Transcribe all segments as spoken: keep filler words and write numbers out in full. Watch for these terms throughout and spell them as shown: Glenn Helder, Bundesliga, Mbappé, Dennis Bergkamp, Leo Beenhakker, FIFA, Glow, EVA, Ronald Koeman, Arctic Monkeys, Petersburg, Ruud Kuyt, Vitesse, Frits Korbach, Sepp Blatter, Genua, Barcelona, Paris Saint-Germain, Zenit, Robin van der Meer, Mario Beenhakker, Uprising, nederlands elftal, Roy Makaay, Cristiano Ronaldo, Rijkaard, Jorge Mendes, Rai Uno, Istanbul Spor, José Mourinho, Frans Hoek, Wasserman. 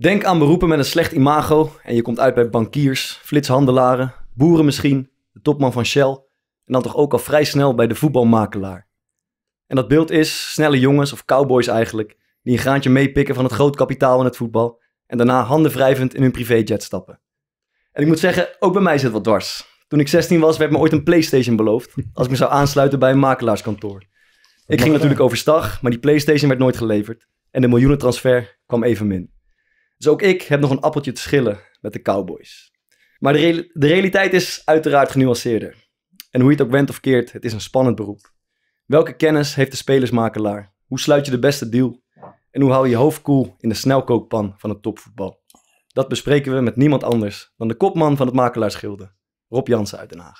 Denk aan beroepen met een slecht imago en je komt uit bij bankiers, flitshandelaren, boeren misschien, de topman van Shell en dan toch ook al vrij snel bij de voetbalmakelaar. En dat beeld is snelle jongens of cowboys eigenlijk, die een graantje meepikken van het groot kapitaal in het voetbal en daarna handen wrijvend in hun privéjet stappen. En ik moet zeggen, ook bij mij zit wat dwars. Toen ik zestien was, werd me ooit een PlayStation beloofd als ik me zou aansluiten bij een makelaarskantoor. Ik ging natuurlijk overstag, maar die PlayStation werd nooit geleverd en de miljoenentransfer kwam evenmin. Dus ook ik heb nog een appeltje te schillen met de Cowboys. Maar de, re de realiteit is uiteraard genuanceerder. En hoe je het ook wendt of keert, het is een spannend beroep. Welke kennis heeft de spelersmakelaar? Hoe sluit je de beste deal? En hoe hou je je hoofd koel in de snelkookpan van het topvoetbal? Dat bespreken we met niemand anders dan de kopman van het makelaarsgilde, Rob Jansen uit Den Haag.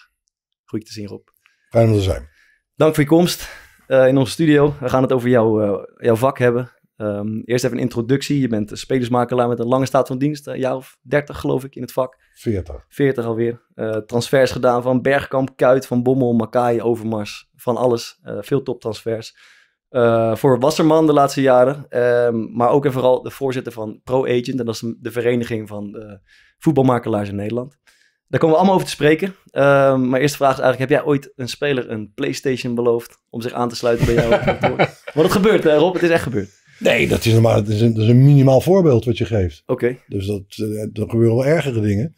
Goed te zien, Rob. Fijn om te zijn. Dank voor je komst uh, in onze studio. We gaan het over jou, uh, jouw vak hebben. Um, eerst even een introductie. Je bent spelersmakelaar met een lange staat van dienst. Een jaar of dertig geloof ik in het vak. veertig. veertig alweer. Uh, transfers gedaan van Bergkamp, Kuyt, Van Bommel, Makaay, Overmars. Van alles. Uh, veel toptransfers. Uh, voor Wasserman de laatste jaren. Um, maar ook en vooral de voorzitter van Pro Agent. En dat is de vereniging van uh, voetbalmakelaars in Nederland. Daar komen we allemaal over te spreken. Uh, maar eerste vraag is eigenlijk, heb jij ooit een speler een PlayStation beloofd om zich aan te sluiten bij jou? Want het gebeurt, hè, Rob. Het is echt gebeurd. Nee, dat is, normaal, dat, is een, dat is een minimaal voorbeeld wat je geeft. Oké. Okay. Dus dat, dat gebeuren wel ergere dingen.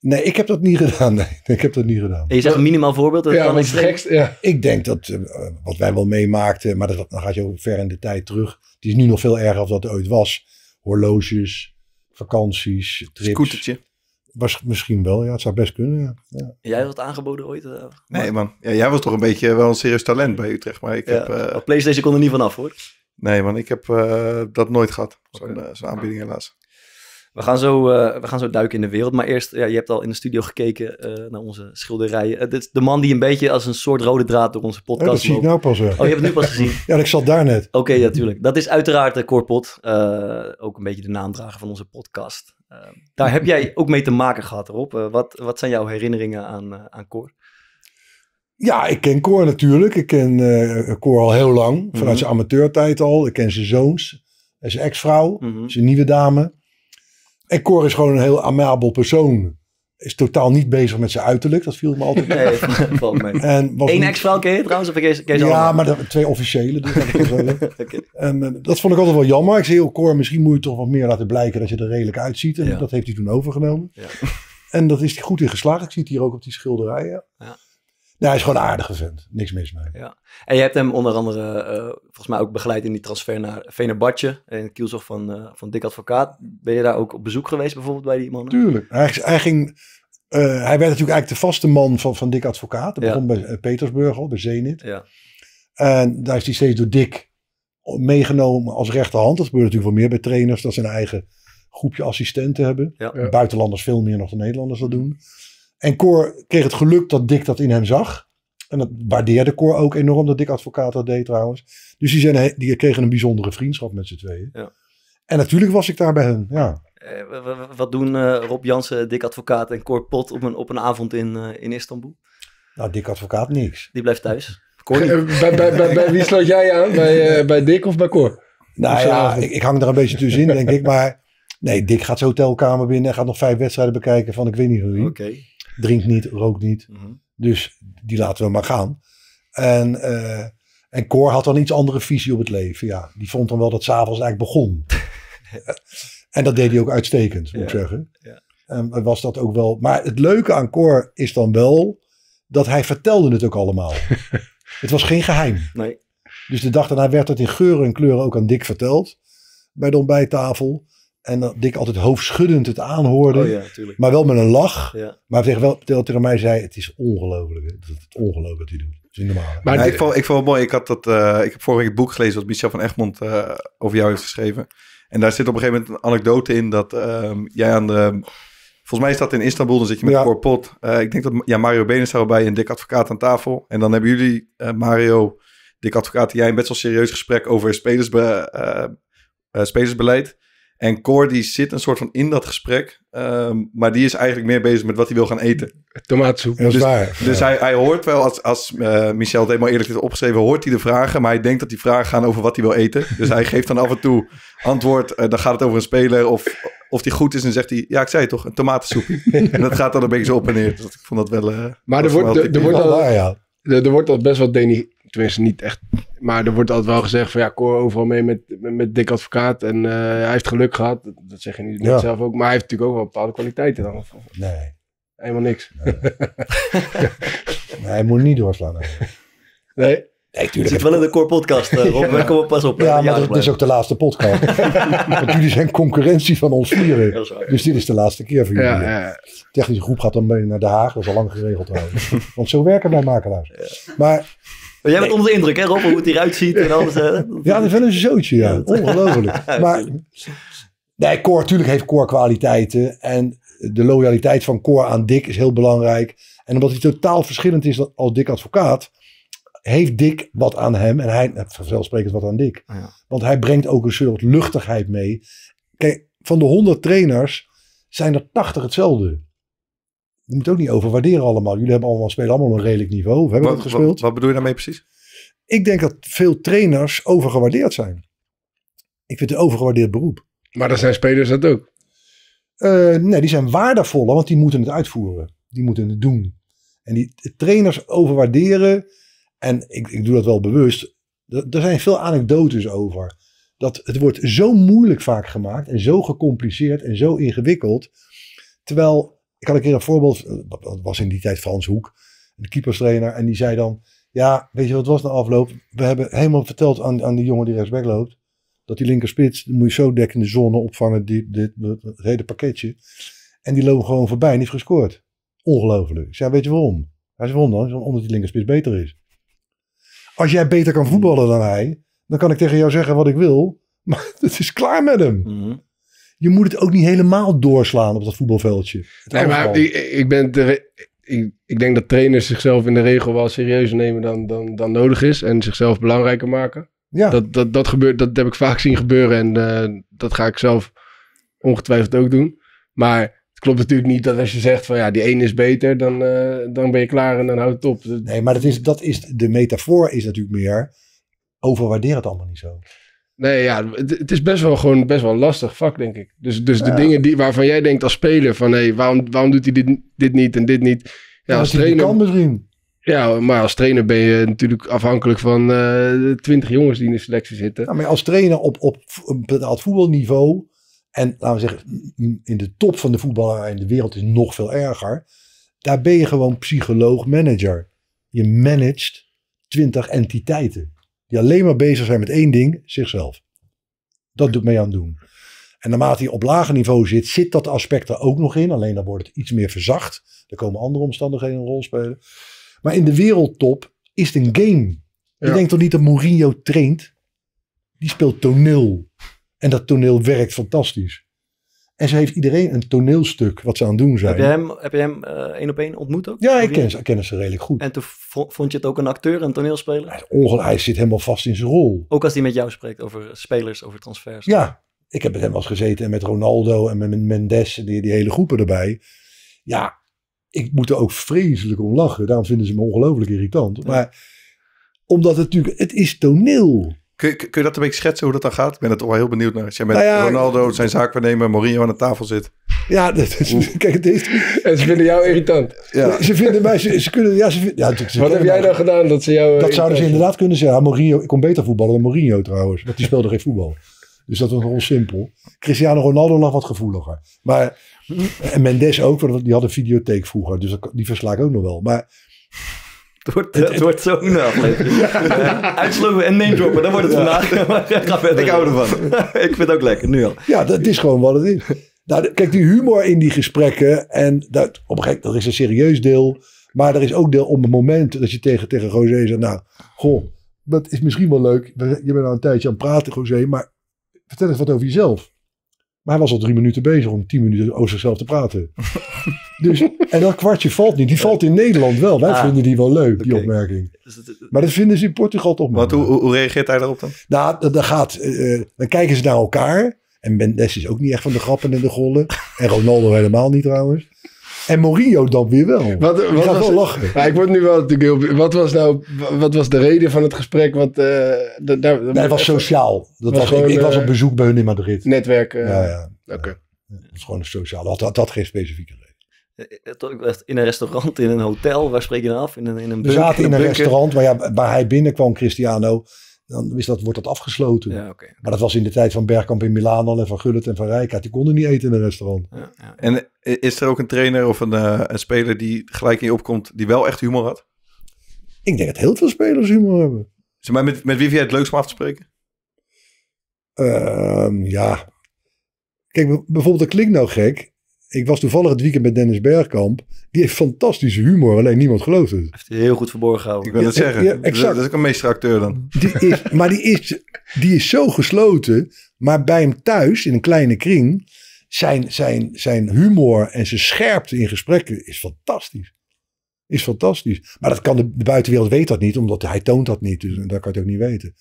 Nee, ik heb dat niet gedaan. Nee, ik heb dat niet gedaan. En je zegt een minimaal voorbeeld? Dat ja, kan gekst, ja, ik denk dat uh, wat wij wel meemaakten, maar dat, dan gaat je ook ver in de tijd terug. Het is nu nog veel erger dan dat het ooit was. Horloges, vakanties, trips. Scootertje. Was, misschien wel, ja. Het zou best kunnen, ja. Ja. Jij had aangeboden ooit? Uh, nee, man. Ja, jij was toch een beetje wel een serieus talent bij Utrecht. Maar ik ja, heb... Uh, PlayStation kon er niet vanaf, hoor. Nee, man, ik heb uh, dat nooit gehad. Zo'n uh, zo aanbieding helaas. We gaan, zo, uh, we gaan zo duiken in de wereld. Maar eerst, ja, je hebt al in de studio gekeken uh, naar onze schilderijen. Uh, dit is de man die een beetje als een soort rode draad door onze podcast oh, dat loopt. Zie ik nou pas. Hè. Oh, je hebt het nu pas gezien? Ja, ik zat daar net. Oké, okay, ja, tuurlijk. Dat is uiteraard uh, Cor Pot. Uh, ook een beetje de naamdrager van onze podcast. Uh, daar heb jij ook mee te maken gehad, Rob. Uh, wat, wat zijn jouw herinneringen aan, uh, aan Cor? Ja, ik ken Cor natuurlijk. Ik ken uh, Cor al heel lang. Vanuit mm-hmm. zijn amateurtijd al. Ik ken zijn zoons. Zijn ex-vrouw. Mm-hmm. Zijn nieuwe dame. En Cor is gewoon een heel amabel persoon. Is totaal niet bezig met zijn uiterlijk. Dat viel me altijd mee. Nee, valt mee. En was Eén niet... ex-vrouw ken je trouwens? Of ken je, ken je ja, maar dat, twee officiële. Dus dat, okay. En, dat vond ik altijd wel jammer. Ik zei, oh, Cor, misschien moet je toch wat meer laten blijken dat je er redelijk uitziet. En ja. dat heeft hij toen overgenomen. Ja. En dat is hij goed in geslaagd. Ik zie het hier ook op die schilderijen. Ja. Ja, hij is gewoon een aardige vent. Niks mis mee. Ja. En je hebt hem onder andere uh, volgens mij ook begeleid in die transfer naar Feyenoord Badje. En de kielzog van, uh, van Dick Advocaat. Ben je daar ook op bezoek geweest bijvoorbeeld bij die mannen? Tuurlijk. Hij, hij, ging, uh, hij werd natuurlijk eigenlijk de vaste man van, van Dick Advocaat. Dat ja. begon bij uh, Petersburg al, bij Zenit. Ja. En daar is hij steeds door Dick meegenomen als rechterhand. Dat gebeurt natuurlijk wel meer bij trainers. Dat ze een eigen groepje assistenten hebben. Ja. Ja. Buitenlanders veel meer nog dan Nederlanders dat doen. En Cor kreeg het geluk dat Dick dat in hem zag. En dat waardeerde Cor ook enorm dat Dick Advocaat dat deed trouwens. Dus die, zijn, die kregen een bijzondere vriendschap met z'n tweeën. Ja. En natuurlijk was ik daar bij hen, ja. Eh, wat doen uh, Rob Jansen, Dick Advocaat en Cor Pot op een, op een avond in, uh, in Istanbul? Nou, Dick Advocaat niks. Die blijft thuis. Cor niet. bij, bij, bij, bij wie sloot jij aan? Bij, uh, bij Dick of bij Cor? Nou of ja, ik, ik hang daar een beetje tussenin denk ik. Maar nee, Dick gaat zijn hotelkamer binnen en gaat nog vijf wedstrijden bekijken van ik weet niet wie. Oké. Okay. Drinkt niet, rookt niet. Mm-hmm. Dus die laten we maar gaan. En, uh, en Cor had dan iets andere visie op het leven. Ja, die vond dan wel dat 's avonds eigenlijk begon. En dat deed hij ook uitstekend, moet ik ja. zeggen. Ja. En was dat ook wel. Maar het leuke aan Cor is dan wel dat hij vertelde het ook allemaal. Het was geen geheim. Nee. Dus de dag daarna werd het in geuren en kleuren ook aan Dick verteld. Bij de ontbijttafel. En dat Dick altijd hoofdschuddend het aanhoorde. Oh ja, maar wel met een lach. Ja. Maar tegen, wel, tegen mij zei, het is ongelooflijk. Het is ongelooflijk wat hij doet. Het is normaal. Maar ja, ik, vond, ik vond het mooi. Ik, had dat, uh, ik heb vorige week het boek gelezen wat Michel van Egmond uh, over jou heeft geschreven. En daar zit op een gegeven moment een anekdote in dat uh, jij aan de... Volgens mij is dat in Istanbul, dan zit je met ja. Cor Pot. Uh, ik denk dat ja, Mario Beenhakker zou bij en Dick Advocaat aan tafel. En dan hebben jullie, uh, Mario, Dick Advocaat en jij een best wel serieus gesprek over spelers, uh, uh, spelersbeleid. En Cor die zit een soort van in dat gesprek. Um, maar die is eigenlijk meer bezig met wat hij wil gaan eten. Tomaatsoep. Dat is dus, waar. Dus ja. hij, hij hoort wel, als, als uh, Michel het helemaal eerlijk heeft opgeschreven, hoort hij de vragen. Maar hij denkt dat die vragen gaan over wat hij wil eten. Dus hij geeft dan af en toe antwoord. Uh, dan gaat het over een speler of, of die goed is. En zegt hij, ja ik zei het toch, een tomatensoep. En dat gaat dan een beetje zo op en neer. Dus ik vond dat wel... Uh, maar er wordt, er, er, wordt al, waar, ja. er, er wordt al best wel denigreerd. Tenminste, niet echt. Maar er wordt altijd wel gezegd van ja, Cor overal mee met, met, met Dick Advocaat. En uh, hij heeft geluk gehad. Dat, dat zeg je niet ja. zelf ook. Maar hij heeft natuurlijk ook wel bepaalde kwaliteiten dan. Of, of, nee. Helemaal niks. Nee. nee, hij moet niet doorslaan. Eigenlijk. Nee. Nee, het zit wel in de Cor podcast, uh, Rob. Ja. Kom op, pas op. Ja, maar dat is ook de laatste podcast. Want jullie zijn concurrentie van ons vieren. Ja, dus dit is de laatste keer voor jullie. Ja, ja, ja. De technische groep gaat dan mee naar Den Haag. Dat is al lang geregeld trouwens. Want zo werken wij makelaars. Ja. Maar... Maar jij bent nee. onder de indruk, hè Rob? Hoe het eruit ziet en alles. Hè? Ja, dat is wel een zootje, ja. ja. Ongelooflijk. Maar, nee, Cor, natuurlijk heeft Cor kwaliteiten. En de loyaliteit van Cor aan Dick is heel belangrijk. En omdat hij totaal verschillend is als Dick Advocaat, heeft Dick wat aan hem. En hij, vanzelfsprekend, wat aan Dick. Ja. Want hij brengt ook een soort luchtigheid mee. Kijk, van de honderd trainers zijn er tachtig hetzelfde. Je moet het ook niet overwaarderen allemaal. Jullie hebben allemaal, spelen allemaal een redelijk niveau. Of hebben wat, het gespeeld. Wat, wat bedoel je daarmee precies? Ik denk dat veel trainers overgewaardeerd zijn. Ik vind het een overgewaardeerd beroep. Maar dan zijn spelers dat ook? Uh, nee, die zijn waardevoller, want die moeten het uitvoeren. Die moeten het doen. En die trainers overwaarderen. En ik, ik doe dat wel bewust. Er, er zijn veel anekdotes over. Dat het wordt zo moeilijk vaak gemaakt. En zo gecompliceerd en zo ingewikkeld. Terwijl... Ik had een keer een voorbeeld, dat was in die tijd Frans Hoek, de keeperstrainer. En die zei dan, ja, weet je wat was na afloop? We hebben helemaal verteld aan, aan die jongen die rechtsback loopt, dat die linkerspits, moet je zo dekken in de zone opvangen, dit, dit, het hele pakketje. En die loopt gewoon voorbij en heeft gescoord. Ongelooflijk. Ik zei, weet je waarom? Hij zei, waarom dan? Omdat die linkerspits beter is. Als jij beter kan voetballen dan hij, dan kan ik tegen jou zeggen wat ik wil. Maar het is klaar met hem. Mm-hmm. Je moet het ook niet helemaal doorslaan op dat voetbalveldje. Nee, maar ik, ik, ben de, ik, ik denk dat trainers zichzelf in de regel wel serieuzer nemen dan, dan, dan nodig is. En zichzelf belangrijker maken. Ja. Dat, dat, dat, gebeurt, dat heb ik vaak zien gebeuren. En uh, dat ga ik zelf ongetwijfeld ook doen. Maar het klopt natuurlijk niet dat als je zegt van ja, die ene is beter. Dan, uh, dan ben je klaar en dan houdt het op. Nee, maar dat is, dat is, de metafoor is natuurlijk meer overwaardeer het allemaal niet zo. Nee, ja, het is best wel gewoon best wel lastig vak, denk ik. Dus, dus de ja. dingen die, waarvan jij denkt als speler van... Hey, waarom, waarom doet hij dit, dit niet en dit niet? Ja, ja, als trainer kan misschien. Ja, maar als trainer ben je natuurlijk afhankelijk van twintig uh, jongens die in de selectie zitten. Ja, maar als trainer op, op een bepaald voetbalniveau... en laten we zeggen, in de top van de voetballer in de wereld is nog veel erger... daar ben je gewoon psycholoog, manager. Je managt twintig entiteiten... die alleen maar bezig zijn met één ding, zichzelf. Dat doet mij aan het doen. En naarmate je op lager niveau zit, zit dat aspect er ook nog in. Alleen dan wordt het iets meer verzacht. Er komen andere omstandigheden een rol spelen. Maar in de wereldtop is het een game. Je ja. denkt toch niet dat Mourinho traint? Die speelt toneel. En dat toneel werkt fantastisch. En ze heeft iedereen een toneelstuk wat ze aan het doen zijn. Heb je hem, heb je hem uh, één op één ontmoet ook? Ja, ik ken, ze, ik ken ze redelijk goed. En toen vond je het ook een acteur, een toneelspeler? Hij, ongel, hij zit helemaal vast in zijn rol. Ook als hij met jou spreekt over spelers, over transfers? Ja, ik heb met hem wel eens gezeten en met Ronaldo en met Mendes, die, die hele groepen erbij. Ja, ik moet er ook vreselijk om lachen. Daarom vinden ze me ongelooflijk irritant. Ja. Maar omdat het natuurlijk, het is toneel. Kun je, kun je dat een beetje schetsen hoe dat dan gaat? Ik ben er toch wel heel benieuwd naar. Als jij met nou ja, Ronaldo zijn zaakwaarnemer Mourinho aan de tafel zit. Ja, dat is, kijk, het is... En ze vinden jou irritant. Ja. Ze vinden mij... Ze, ze kunnen, ja, ze vind, ja, ze, ze wat heb jij dan gedaan dat ze jou... Dat zouden ze inderdaad kunnen zeggen. Ja, Mourinho, ik kon beter voetballen dan Mourinho trouwens. Want die speelde geen voetbal. Dus dat was gewoon simpel. Cristiano Ronaldo lag wat gevoeliger. Maar, en Mendes ook, want die had een videotheek vroeger. Dus dat, die versla ik ook nog wel. Maar... Het wordt, het, het, het wordt zo'n aflevering. Ja. Uitslopen en name droppen, dan wordt het vandaag. Ja. Ik hou ervan. Ik vind het ook lekker, nu al. Ja, dat is gewoon wat het is. Nou, kijk, die humor in die gesprekken. En dat, op een gegeven moment, er is een serieus deel. Maar er is ook deel op het moment dat je tegen, tegen José zegt. Nou, goh, dat is misschien wel leuk. Je bent al een tijdje aan het praten, José. Maar vertel eens wat over jezelf. Maar hij was al drie minuten bezig om tien minuten over zichzelf te praten. Dus, en dat kwartje valt niet. Die valt in Nederland wel. Wij ah, vinden die wel leuk, okay. Die opmerking. Maar dat vinden ze in Portugal toch maar. Hoe, hoe reageert hij daarop dan? Nou, dan, gaat, uh, dan kijken ze naar elkaar. En Mendes is ook niet echt van de grappen en de gollen. En Ronaldo helemaal niet trouwens. En Mourinho dan weer wel. Wat, wat was, wel lachen. Ja, ik word nu wel natuurlijk heel... Wat was nou... Wat was de reden van het gesprek? Wat, uh, da, da, nee, het was sociaal. Dat was was, gewoon, ik, ik was op bezoek bij hun in Madrid. Netwerk. Uh, ja, ja. Oké. Okay. Ja, het was gewoon een sociaal. Dat had, had geen specifieke reden. In een restaurant, in een hotel, waar spreek je dan af? In een, in een bunker, we zaten in een, in een restaurant waar, ja, waar hij binnenkwam, Cristiano. Dan is dat, wordt dat afgesloten. Ja, okay, okay. Maar dat was in de tijd van Bergkamp in Milaan al en van Gullit en van Rijkaard. Die konden niet eten in een restaurant. Ja, ja. En is er ook een trainer of een, uh, een speler die gelijk in je opkomt die wel echt humor had? Ik denk dat heel veel spelers humor hebben. Zeg maar, met, met wie vind jij het leukst om af te spreken? Uh, ja. Kijk, bijvoorbeeld dat klinkt nou gek. Ik was toevallig het weekend met Dennis Bergkamp. Die heeft fantastische humor, alleen niemand gelooft het. Heeft hij heel goed verborgen gehouden. Ik wil het ja, zeggen. Ja, exact. Dat is ook een meesteracteur dan. Die is, maar die is, die is zo gesloten. Maar bij hem thuis, in een kleine kring... Zijn, zijn, zijn humor en zijn scherpte in gesprekken is fantastisch. Is fantastisch. Maar dat kan de, de buitenwereld weet dat niet, omdat hij toont dat niet. Dus daar kan je het ook niet weten.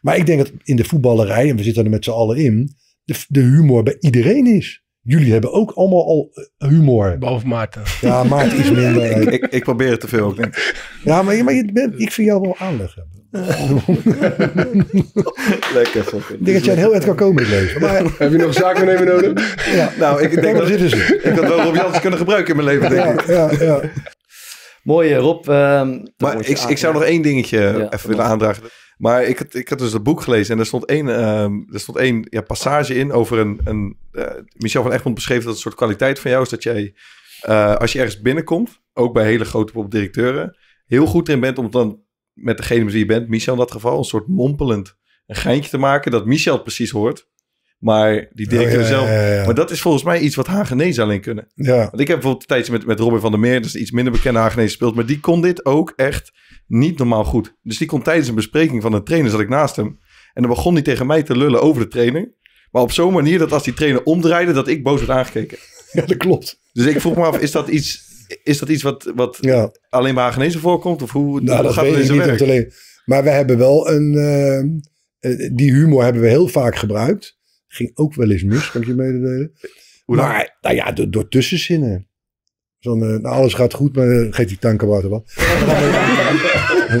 Maar ik denk dat in de voetballerij, en we zitten er met z'n allen in... De, de humor bij iedereen is. Jullie hebben ook allemaal al humor. Behalve Maarten. Ja, Maarten is minder. ik, ik, ik probeer het te veel. Ook niet. Ja, maar, je, maar je bent, ik vind jou wel aanleg hebben. Lekker. Ik denk dat jij een heel eind kan komen in het leven. Maar, heb je nog een zaakwaarnemer nodig? Ja. Nou, ik denk dat, zitten ze. Ik had wel Rob Jansen kunnen gebruiken in mijn leven, denk ik. Ja, ja, ja. Mooi, Rob. Um, maar ik, ik zou nog één dingetje ja, even willen aandragen. Maar ik had, ik had dus dat boek gelezen en er stond één, um, er stond één ja, passage in over een... een uh, Michel van Egmond beschreef dat een soort kwaliteit van jou is dat jij, uh, als je ergens binnenkomt, ook bij hele grote directeuren, heel goed erin bent om dan met degene die je bent, Michel in dat geval, een soort mompelend een geintje te maken dat Michel het precies hoort. Maar die directeur oh, ja, zelf... Ja, ja, ja. Maar dat is volgens mij iets wat Hagenezen alleen kunnen. Ja. Want ik heb bijvoorbeeld een tijdje met, met Robin van der Meer... dat is iets minder bekende Hagenezen speelt... maar die kon dit ook echt niet normaal goed. Dus die kon tijdens een bespreking van een trainer... zat ik naast hem en dan begon hij tegen mij te lullen over de trainer. Maar op zo'n manier dat als die trainer omdraaide... dat ik boos werd aangekeken. Ja, dat klopt. Dus ik vroeg me af, is dat iets, is dat iets wat, wat ja. alleen bij Hagenezen voorkomt? Of hoe, nou, hoe dat gaat het in niet alleen. Maar we hebben wel een... Uh, die humor hebben we heel vaak gebruikt... Ging ook wel eens mis, kan ik je mededelen. Hoe dan? Maar, nou ja, door, door tussenzinnen. Zo'n, uh, nou, alles gaat goed, maar uh, geeft die tankenwater wat.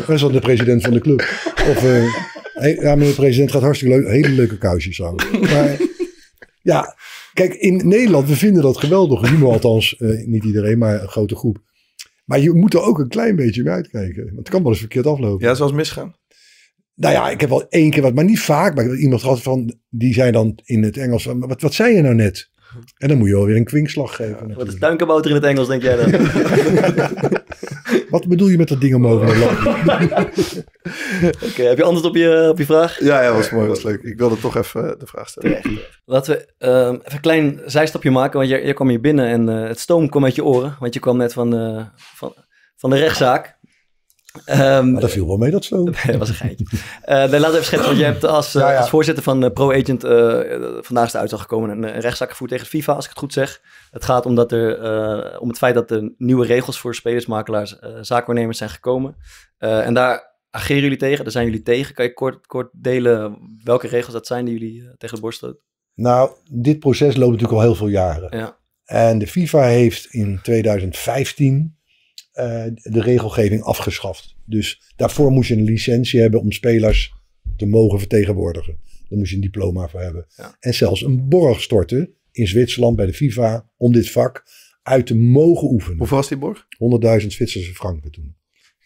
En zat de president van de club. Of, uh, hey, ja, meneer de president, gaat hartstikke leuk. Hele leuke kousjes houden. Maar, ja, kijk, in Nederland, we vinden dat geweldig. Humor althans, uh, niet iedereen, maar een grote groep. Maar je moet er ook een klein beetje mee uitkijken. Want het kan wel eens verkeerd aflopen. Ja, zoals misgaan. Nou ja, ik heb wel één keer wat, maar niet vaak. Maar iemand had van, die zei dan in het Engels, wat, wat zei je nou net? En dan moet je wel weer een kwinkslag geven. Ja, wat is tuinkabouter in het Engels, denk jij dan? Wat bedoel je met dat ding omhoog? Oké, heb je antwoord op je, op je vraag? Ja, ja, was mooi, was leuk. Ik wilde toch even de vraag stellen. Terecht. Laten we um, even een klein zijstapje maken, want je, je kwam hier binnen en uh, het stoom kwam uit je oren. Want je kwam net van, uh, van, van de rechtszaak. Um, maar dat viel wel mee, dat zo. Dat was een geintje. Uh, laten we even schetsen, want je hebt als, uh, ja, ja. als voorzitter van uh, Pro Agent uh, vandaag is de uitslag gekomen. Een, een rechtszaak gevoerd tegen FIFA, als ik het goed zeg. Het gaat om, dat er, uh, om het feit dat er nieuwe regels voor spelersmakelaars, uh, zaakwaarnemers zijn gekomen. Uh, en daar ageren jullie tegen, daar zijn jullie tegen. Kan je kort, kort delen welke regels dat zijn die jullie uh, tegen de borst stoten? Nou, dit proces loopt natuurlijk al heel veel jaren. Ja. En de FIFA heeft in tweeduizend vijftien... Uh, de regelgeving afgeschaft. Dus daarvoor moest je een licentie hebben om spelers te mogen vertegenwoordigen. Daar moest je een diploma voor hebben. Ja. En zelfs een borg storten in Zwitserland bij de FIFA om dit vak uit te mogen oefenen. Hoeveel was die borg? honderdduizend Zwitserse franken toen,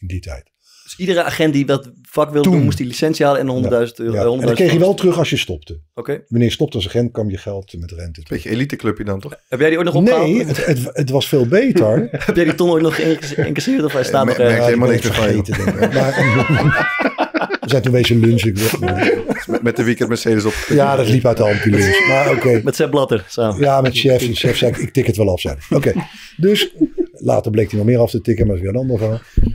in die tijd. Dus iedere agent die dat vak wilde doen, moest die licentie halen en honderdduizend ja. euro. Ja. En dat kreeg je wel terug als je stopte. Okay. Wanneer je stopte als agent, kwam je geld met rente. Een beetje eliteclubje dan toch? Heb jij die ooit nog opgehaald? Nee, het, het, het was veel beter. Heb jij die ton ooit nog geïncasseerd of hij staat nog ergens? Nee, helemaal niet vergeten. We zijn toen een beetje lunch. Met, met de weekend Mercedes op. Ja, dat liep uit de hand. Maar, okay. Met Sepp Blatter samen. Ja, met Chef. En Chef zei, ik tik het wel af. Oké, okay. Dus later bleek hij nog meer af te tikken, maar dat is weer een ander verhaal.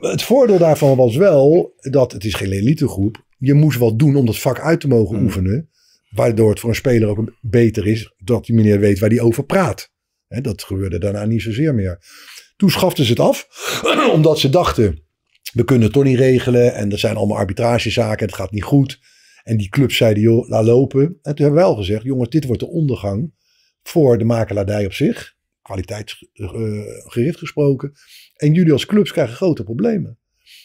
Het voordeel daarvan was wel dat, het is geen elitegroep, je moest wat doen om dat vak uit te mogen mm. oefenen. Waardoor het voor een speler ook beter is dat die meneer weet waar hij over praat. He, dat gebeurde daarna niet zozeer meer. Toen schaften ze het af, omdat ze dachten, we kunnen het toch niet regelen en er zijn allemaal arbitragezaken, het gaat niet goed. En die clubs zeiden, joh, laat lopen. En toen hebben wij al gezegd, jongens, dit wordt de ondergang voor de makelaardij op zich. Kwaliteitsgericht gesproken. En jullie als clubs krijgen grote problemen.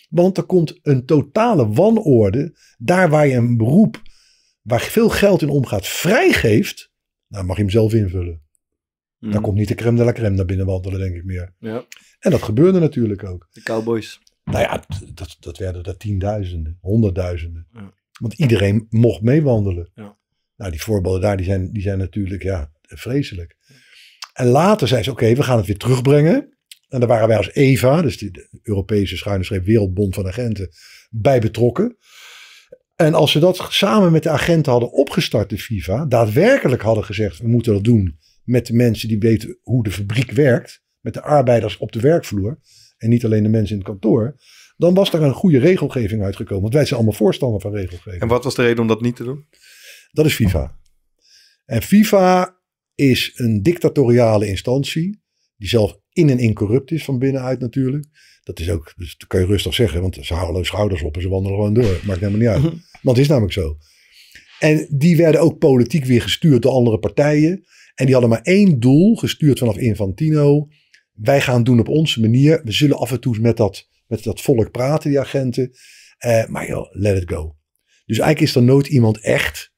Want er komt een totale wanorde. Daar waar je een beroep, waar veel geld in omgaat, vrijgeeft. Nou, mag je hem zelf invullen. Mm. Daar komt niet de crème de la crème naar binnen wandelen, denk ik meer. Ja. En dat gebeurde natuurlijk ook. De Cowboys. Nou ja, dat, dat werden er tienduizenden, honderdduizenden. Ja. Want iedereen mocht meewandelen. Ja. Nou, die voorbeelden daar, die zijn, die zijn natuurlijk ja, vreselijk. En later zei ze, oké, okay, we gaan het weer terugbrengen. En daar waren wij als EVA, dus de Europese schuine streep Wereldbond van Agenten, bij betrokken. En als ze dat samen met de agenten hadden opgestart, de FIFA, daadwerkelijk hadden gezegd, we moeten dat doen met de mensen die weten hoe de fabriek werkt, met de arbeiders op de werkvloer en niet alleen de mensen in het kantoor, dan was daar een goede regelgeving uitgekomen. Want wij zijn allemaal voorstander van regelgeving. En wat was de reden om dat niet te doen? Dat is FIFA. En FIFA is een dictatoriale instantie die zelf in en in corrupt is van binnenuit natuurlijk. Dat is ook, dus dat kun je rustig zeggen, want ze houden hun schouders op en ze wandelen gewoon door. Maakt helemaal niet uit. Want het is namelijk zo. En die werden ook politiek weer gestuurd door andere partijen. En die hadden maar één doel, gestuurd vanaf Infantino. Wij gaan doen op onze manier. We zullen af en toe met dat, met dat volk praten, die agenten. Uh, maar joh, let it go. Dus eigenlijk is er nooit iemand echt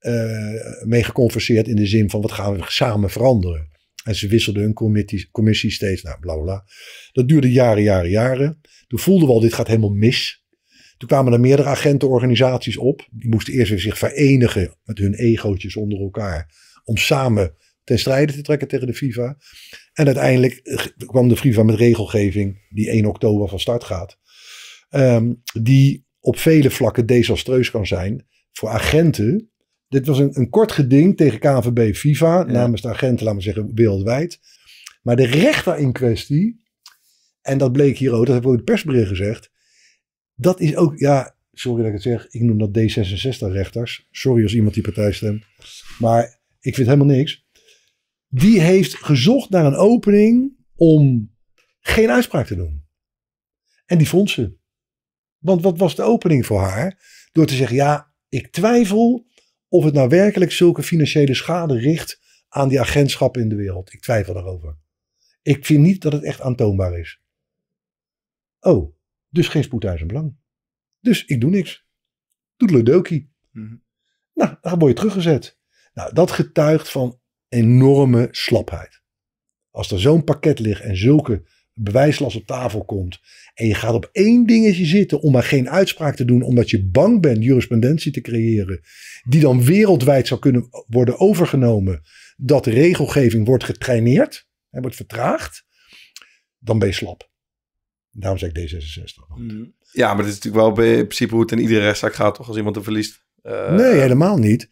Uh, mee geconverseerd in de zin van wat gaan we samen veranderen. En ze wisselden hun commissie, commissie steeds. Nou, bla, bla, bla. Dat duurde jaren, jaren, jaren. Toen voelden we al, dit gaat helemaal mis. Toen kwamen er meerdere agentenorganisaties op. Die moesten eerst weer zich verenigen met hun egootjes onder elkaar. Om samen ten strijde te trekken tegen de FIFA. En uiteindelijk kwam de FIFA met regelgeving die één oktober van start gaat. Um, die op vele vlakken desastreus kan zijn voor agenten. Dit was een, een kort geding tegen K N V B FIFA, ja. Namens de agenten, laten we zeggen, wereldwijd. Maar de rechter in kwestie, en dat bleek hier ook, dat hebben we in het persbericht gezegd. Dat is ook, ja, sorry dat ik het zeg, ik noem dat D zesenzestig rechters. Sorry als iemand die partij stemt, maar ik vind helemaal niks. Die heeft gezocht naar een opening om geen uitspraak te doen. En die vond ze. Want wat was de opening voor haar? Door te zeggen, ja, ik twijfel of het nou werkelijk zulke financiële schade richt aan die agentschappen in de wereld. Ik twijfel daarover. Ik vind niet dat het echt aantoonbaar is. Oh, dus geen spoedeisend belang. Dus ik doe niks. Toedeledokie. Mm-hmm. Nou, dan word je teruggezet. Nou, dat getuigt van enorme slapheid. Als er zo'n pakket ligt en zulke bewijslast op tafel komt en je gaat op één dingetje zitten om maar geen uitspraak te doen, omdat je bang bent jurisprudentie te creëren die dan wereldwijd zou kunnen worden overgenomen, dat de regelgeving wordt getraineerd en wordt vertraagd, dan ben je slap. Daarom zeg ik D zesenzestig. Mm. Ja, maar dit is natuurlijk wel in principe hoe het in iedere rechtszaak gaat, toch? Als iemand er verliest. Uh... Nee, helemaal niet.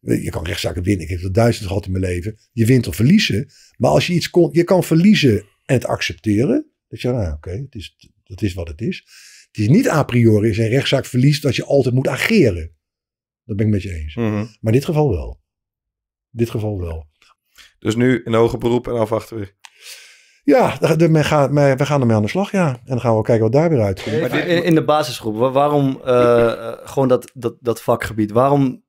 Je kan rechtszaken winnen. Ik heb er duizend gehad in mijn leven. Je wint of verliezen. Maar als je iets kon, je kan verliezen en het accepteren. Dat je, nou oké, okay, het is, dat is wat het is. Het is niet a priori als een rechtszaak verliest dat je altijd moet ageren. Dat ben ik met je eens. Mm-hmm. Maar in dit geval wel. In dit geval wel. Dus nu een hoger beroep en afwachten weer. Ja, we gaan, we gaan ermee aan de slag, ja. En dan gaan we kijken wat daar weer uitkomt. Maar in, in de basisgroep, waarom uh, gewoon dat, dat, dat vakgebied? Waarom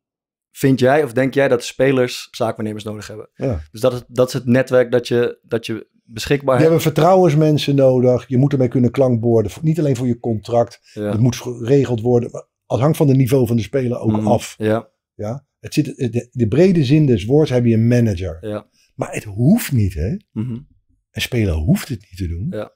vind jij of denk jij dat spelers zaakwaarnemers nodig hebben? Ja. Dus dat is, dat is het netwerk dat je... Dat je beschikbaar. Je hebt vertrouwensmensen nodig. Je moet ermee kunnen klankborden. Niet alleen voor je contract. Ja. Dat moet geregeld worden. Maar het hangt van het niveau van de speler ook mm, af. Ja. Ja? Het zit, de, de brede zin des woords heb je een manager. Ja. Maar het hoeft niet, hè? Mm-hmm. Een speler hoeft het niet te doen. Ja.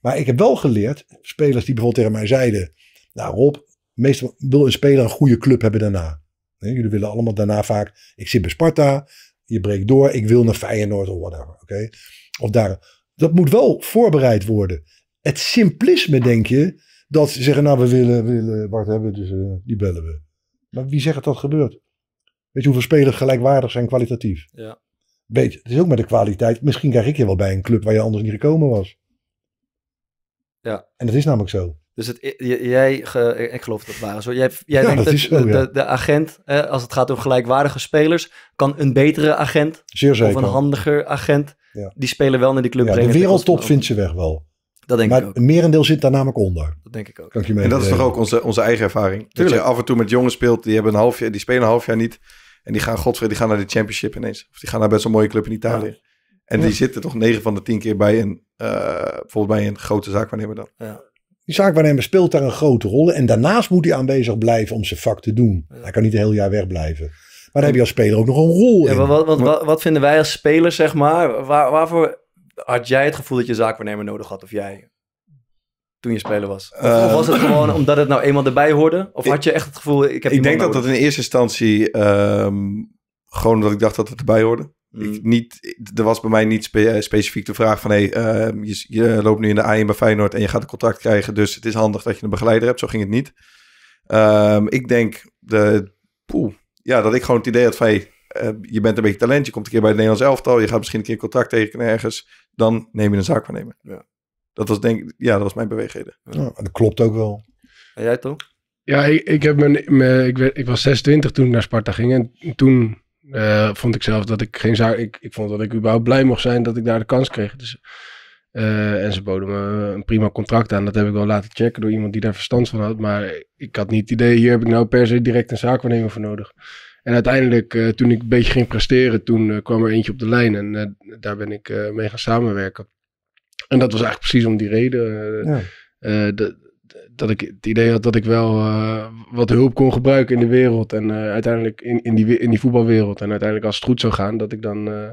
Maar ik heb wel geleerd, spelers die bijvoorbeeld tegen mij zeiden, nou Rob, meestal wil een speler een goede club hebben daarna. Nee, jullie willen allemaal daarna vaak, ik zit bij Sparta, je breekt door, ik wil naar Feyenoord of whatever. Oké. Okay? Of daar, dat moet wel voorbereid worden. Het simplisme, denk je, dat ze zeggen, nou, we willen, we willen Bart hebben, dus uh, die bellen we. Maar wie zegt dat dat gebeurt? Weet je hoeveel spelers gelijkwaardig zijn kwalitatief? Ja. Weet je, het is ook met de kwaliteit. Misschien krijg ik je wel bij een club waar je anders niet gekomen was. Ja. En dat is namelijk zo. Dus het, jij, ge, ik geloof dat het waar is. Jij, jij ja, denkt dat, dat zo, de, ja. de, de agent, hè, als het gaat om gelijkwaardige spelers, kan een betere agent of een handiger agent ja. die spelen wel naar die club ja, brengen. De wereldtop vindt ze weg wel. Dat denk maar ik ook. Een merendeel zit daar namelijk onder. Dat denk ik ook. Kan ik je mee en dat is toch ook onze, onze eigen ervaring. Tuurlijk. Dat je af en toe met jongens speelt, die hebben een half jaar, die spelen een half jaar niet. En die gaan, godver, die gaan naar de Championship ineens. Of die gaan naar best wel een mooie club in Italië. Ja. En ja. die zitten toch negen van de tien keer bij een, uh, bijvoorbeeld bij een grote zaakwaarnemer dan. Ja. Die zaakwaarnemer speelt daar een grote rol. En daarnaast moet hij aanwezig blijven om zijn vak te doen. Ja. Hij kan niet een heel jaar wegblijven. Maar daar heb je als speler ook nog een rol ja, in. Wat, wat, wat, wat vinden wij als spelers, zeg maar? Waar, waarvoor had jij het gevoel dat je zaakwaarnemer nodig had? Of jij? Toen je speler was? Of, uh, of was het gewoon omdat het nou eenmaal erbij hoorde? Of had je echt het gevoel... Ik, heb ik denk dat nodig? Dat in eerste instantie... Um, gewoon omdat ik dacht dat het erbij hoorde. Mm. Ik niet, er was bij mij niet spe, specifiek de vraag van... Hey, uh, je, je loopt nu in de A één bij Feyenoord en je gaat een contract krijgen. Dus het is handig dat je een begeleider hebt. Zo ging het niet. Um, ik denk... de poeh, Ja, dat ik gewoon het idee had van... Hey, uh, je bent een beetje talent. Je komt een keer bij het Nederlands elftal. Je gaat misschien een keer contract tekenen ergens. Dan neem je een zaakwaarnemer. Ja. Dat was denk ik, ja, dat was mijn beweegreden. Ja. Ja, dat klopt ook wel. En jij toch? Ja, ik, ik, heb mijn, mijn, ik, werd, ik was zesentwintig toen ik naar Sparta ging. En toen uh, vond ik zelf dat ik geen zaak... Ik, ik vond dat ik überhaupt blij mocht zijn dat ik daar de kans kreeg. Dus, uh, en ze boden me een prima contract aan. Dat heb ik wel laten checken door iemand die daar verstand van had. Maar ik had niet het idee, hier heb ik nou per se direct een zaakwaarnemer voor nodig. En uiteindelijk, uh, toen ik een beetje ging presteren, toen uh, kwam er eentje op de lijn. En uh, daar ben ik uh, mee gaan samenwerken. En dat was eigenlijk precies om die reden uh, ja. uh, dat, dat ik het idee had dat ik wel uh, wat hulp kon gebruiken in de wereld. En uh, uiteindelijk in, in, die, in die voetbalwereld. En uiteindelijk als het goed zou gaan, dat ik dan uh,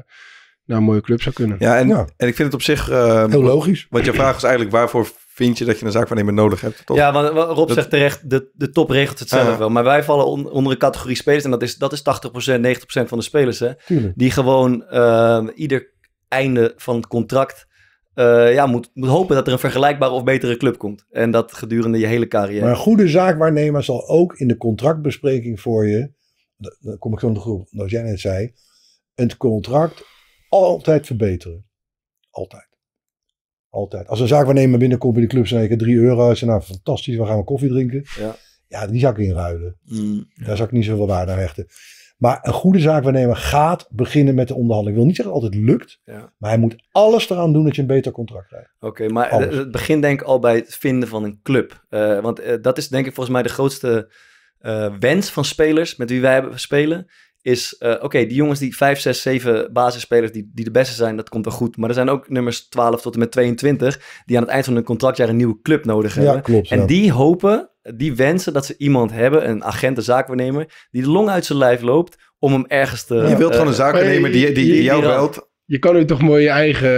naar een mooie club zou kunnen. Ja, en, ja. en ik vind het op zich... Uh, heel logisch. Want je vraag is eigenlijk waarvoor vind je dat je een zaakwaarnemer nodig hebt? Toch? Ja, want Rob dat, zegt terecht, de, de top regelt het zelf uh, wel. Maar wij vallen on, onder een categorie spelers. En dat is, dat is tachtig procent, negentig procent van de spelers. Hè, die gewoon uh, ieder einde van het contract... Uh, ja, moet, moet hopen dat er een vergelijkbare of betere club komt. En dat gedurende je hele carrière. Maar een goede zaakwaarnemer zal ook in de contractbespreking voor je... Dan kom ik zo in de groep, zoals jij net zei... een contract altijd verbeteren. Altijd. Altijd. Als een zaakwaarnemer binnenkomt in de club... zeg ik drie euro en nou fantastisch, we gaan een koffie drinken. Ja, ja die zou ik inruilen. Mm, ja. Daar zou ik niet zoveel waarde aan hechten. Maar een goede zaakwaarnemer gaat beginnen met de onderhandeling. Ik wil niet zeggen dat het altijd lukt. Ja. Maar hij moet alles eraan doen dat je een beter contract krijgt. Oké, okay, maar alles. Het begint denk ik al bij het vinden van een club. Uh, want uh, dat is denk ik volgens mij de grootste uh, wens van spelers met wie wij hebben spelen. Is, uh, oké, okay, die jongens die vijf, zes, zeven basisspelers die, die de beste zijn, dat komt wel goed. Maar er zijn ook nummers twaalf tot en met tweeëntwintig... die aan het eind van hun contractjaar een nieuwe club nodig hebben. Ja, klopt. En ja. die hopen... Die wensen dat ze iemand hebben, een agent, een zaakwaarnemer, die de long uit zijn lijf loopt om hem ergens te... Je wilt gewoon een zaakwaarnemer die, die, die jou belt. Je kan nu toch mooi je eigen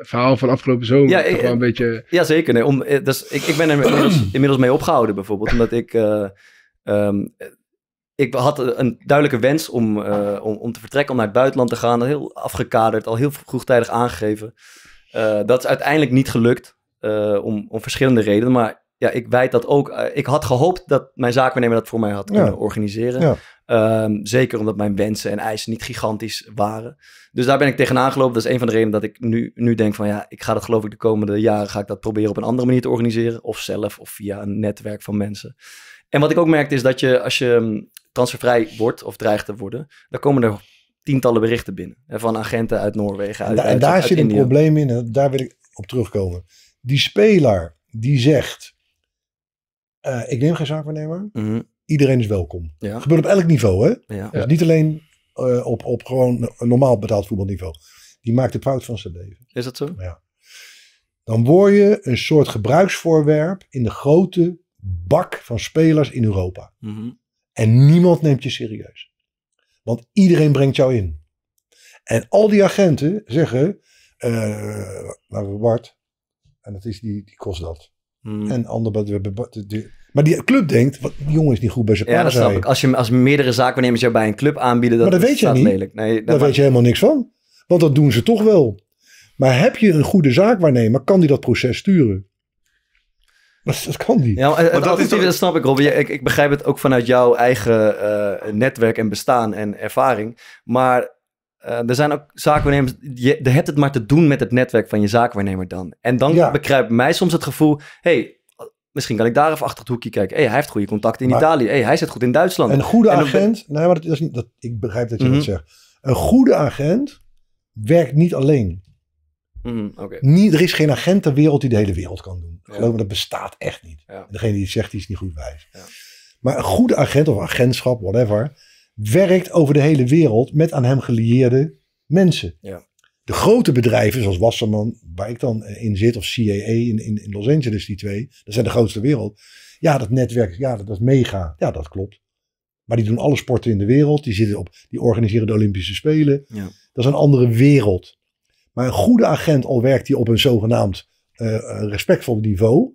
verhaal van afgelopen zomer ja, ik, toch wel een beetje... Ja, zeker. Nee, om, dus, ik, ik ben er inmiddels, inmiddels mee opgehouden bijvoorbeeld, omdat ik... Uh, um, ik had een duidelijke wens om, uh, om, om te vertrekken, om naar het buitenland te gaan. Heel afgekaderd, al heel vroegtijdig aangegeven. Uh, dat is uiteindelijk niet gelukt, uh, om, om verschillende redenen, maar... Ja, ik wijd dat ook. Ik had gehoopt dat mijn zaakwaarnemer dat voor mij had kunnen ja. organiseren. Ja. Um, zeker omdat mijn wensen en eisen niet gigantisch waren. Dus daar ben ik tegenaan gelopen. Dat is een van de redenen dat ik nu, nu denk van ja, ik ga dat geloof ik de komende jaren ga ik dat proberen op een andere manier te organiseren. Of zelf of via een netwerk van mensen. En wat ik ook merkte is dat je als je transfervrij wordt of dreigt te worden, dan komen er tientallen berichten binnen. Hè, van agenten uit Noorwegen, uit, en, da en daar uit, zit uit een probleem in en daar wil ik op terugkomen. Die speler die zegt... Uh, ik neem geen zaakwaarnemer. Mm-hmm. Iedereen is welkom. Ja. Dat gebeurt op elk niveau, hè? Ja. Dus niet alleen uh, op, op gewoon een normaal betaald voetbalniveau. Die maakt de fout van zijn leven. Is dat zo? Ja. Dan word je een soort gebruiksvoorwerp in de grote bak van spelers in Europa. Mm-hmm. En niemand neemt je serieus. Want iedereen brengt jou in. En al die agenten zeggen... Uh, nou, Bart. En dat is die, die kost dat. Hmm. En ander, maar die club denkt, wat, die jongen is niet goed bij zijn plaats. Ja, dat snap ik. Als, je, als meerdere zaakwaarnemers jou bij een club aanbieden, dat, maar dat weet je niet. Lelijk. Nee, dat Daar weet je helemaal niks van. Want dat doen ze toch wel. Maar heb je een goede zaakwaarnemer, kan die dat proces sturen? Dat, dat kan niet. Ja, maar, maar dat, dat, is toch... dat snap ik, Rob. Ik, ik begrijp het ook vanuit jouw eigen uh, netwerk en bestaan en ervaring. Maar... Uh, er zijn ook zaakwaarnemers, je, je hebt het maar te doen met het netwerk van je zaakwaarnemer dan. En dan ja. bekruipt mij soms het gevoel, hey, misschien kan ik daar even achter het hoekje kijken. Hey, hij heeft goede contacten in maar, Italië. Hey, hij zit goed in Duitsland. Een goede en agent, ben... nee, maar dat is niet, dat, ik begrijp dat je mm-hmm. dat zegt. Een goede agent werkt niet alleen. Mm, okay. Niet, er is geen agent ter wereld die de hele wereld kan doen. Ja. Geloof me, dat bestaat echt niet. Ja. Degene die het zegt, die is niet goed wijs. Ja. Maar een goede agent of agentschap, whatever, werkt over de hele wereld met aan hem gelieerde mensen. Ja. De grote bedrijven, zoals Wasserman, waar ik dan in zit, of C A A in, in, in Los Angeles, die twee, dat zijn de grootste wereld. Ja, dat netwerk, ja, dat, dat is mega. Ja, dat klopt. Maar die doen alle sporten in de wereld. Die, zitten op, die organiseren de Olympische Spelen. Ja. Dat is een andere wereld. Maar een goede agent, al werkt hij op een zogenaamd uh, respectvol niveau.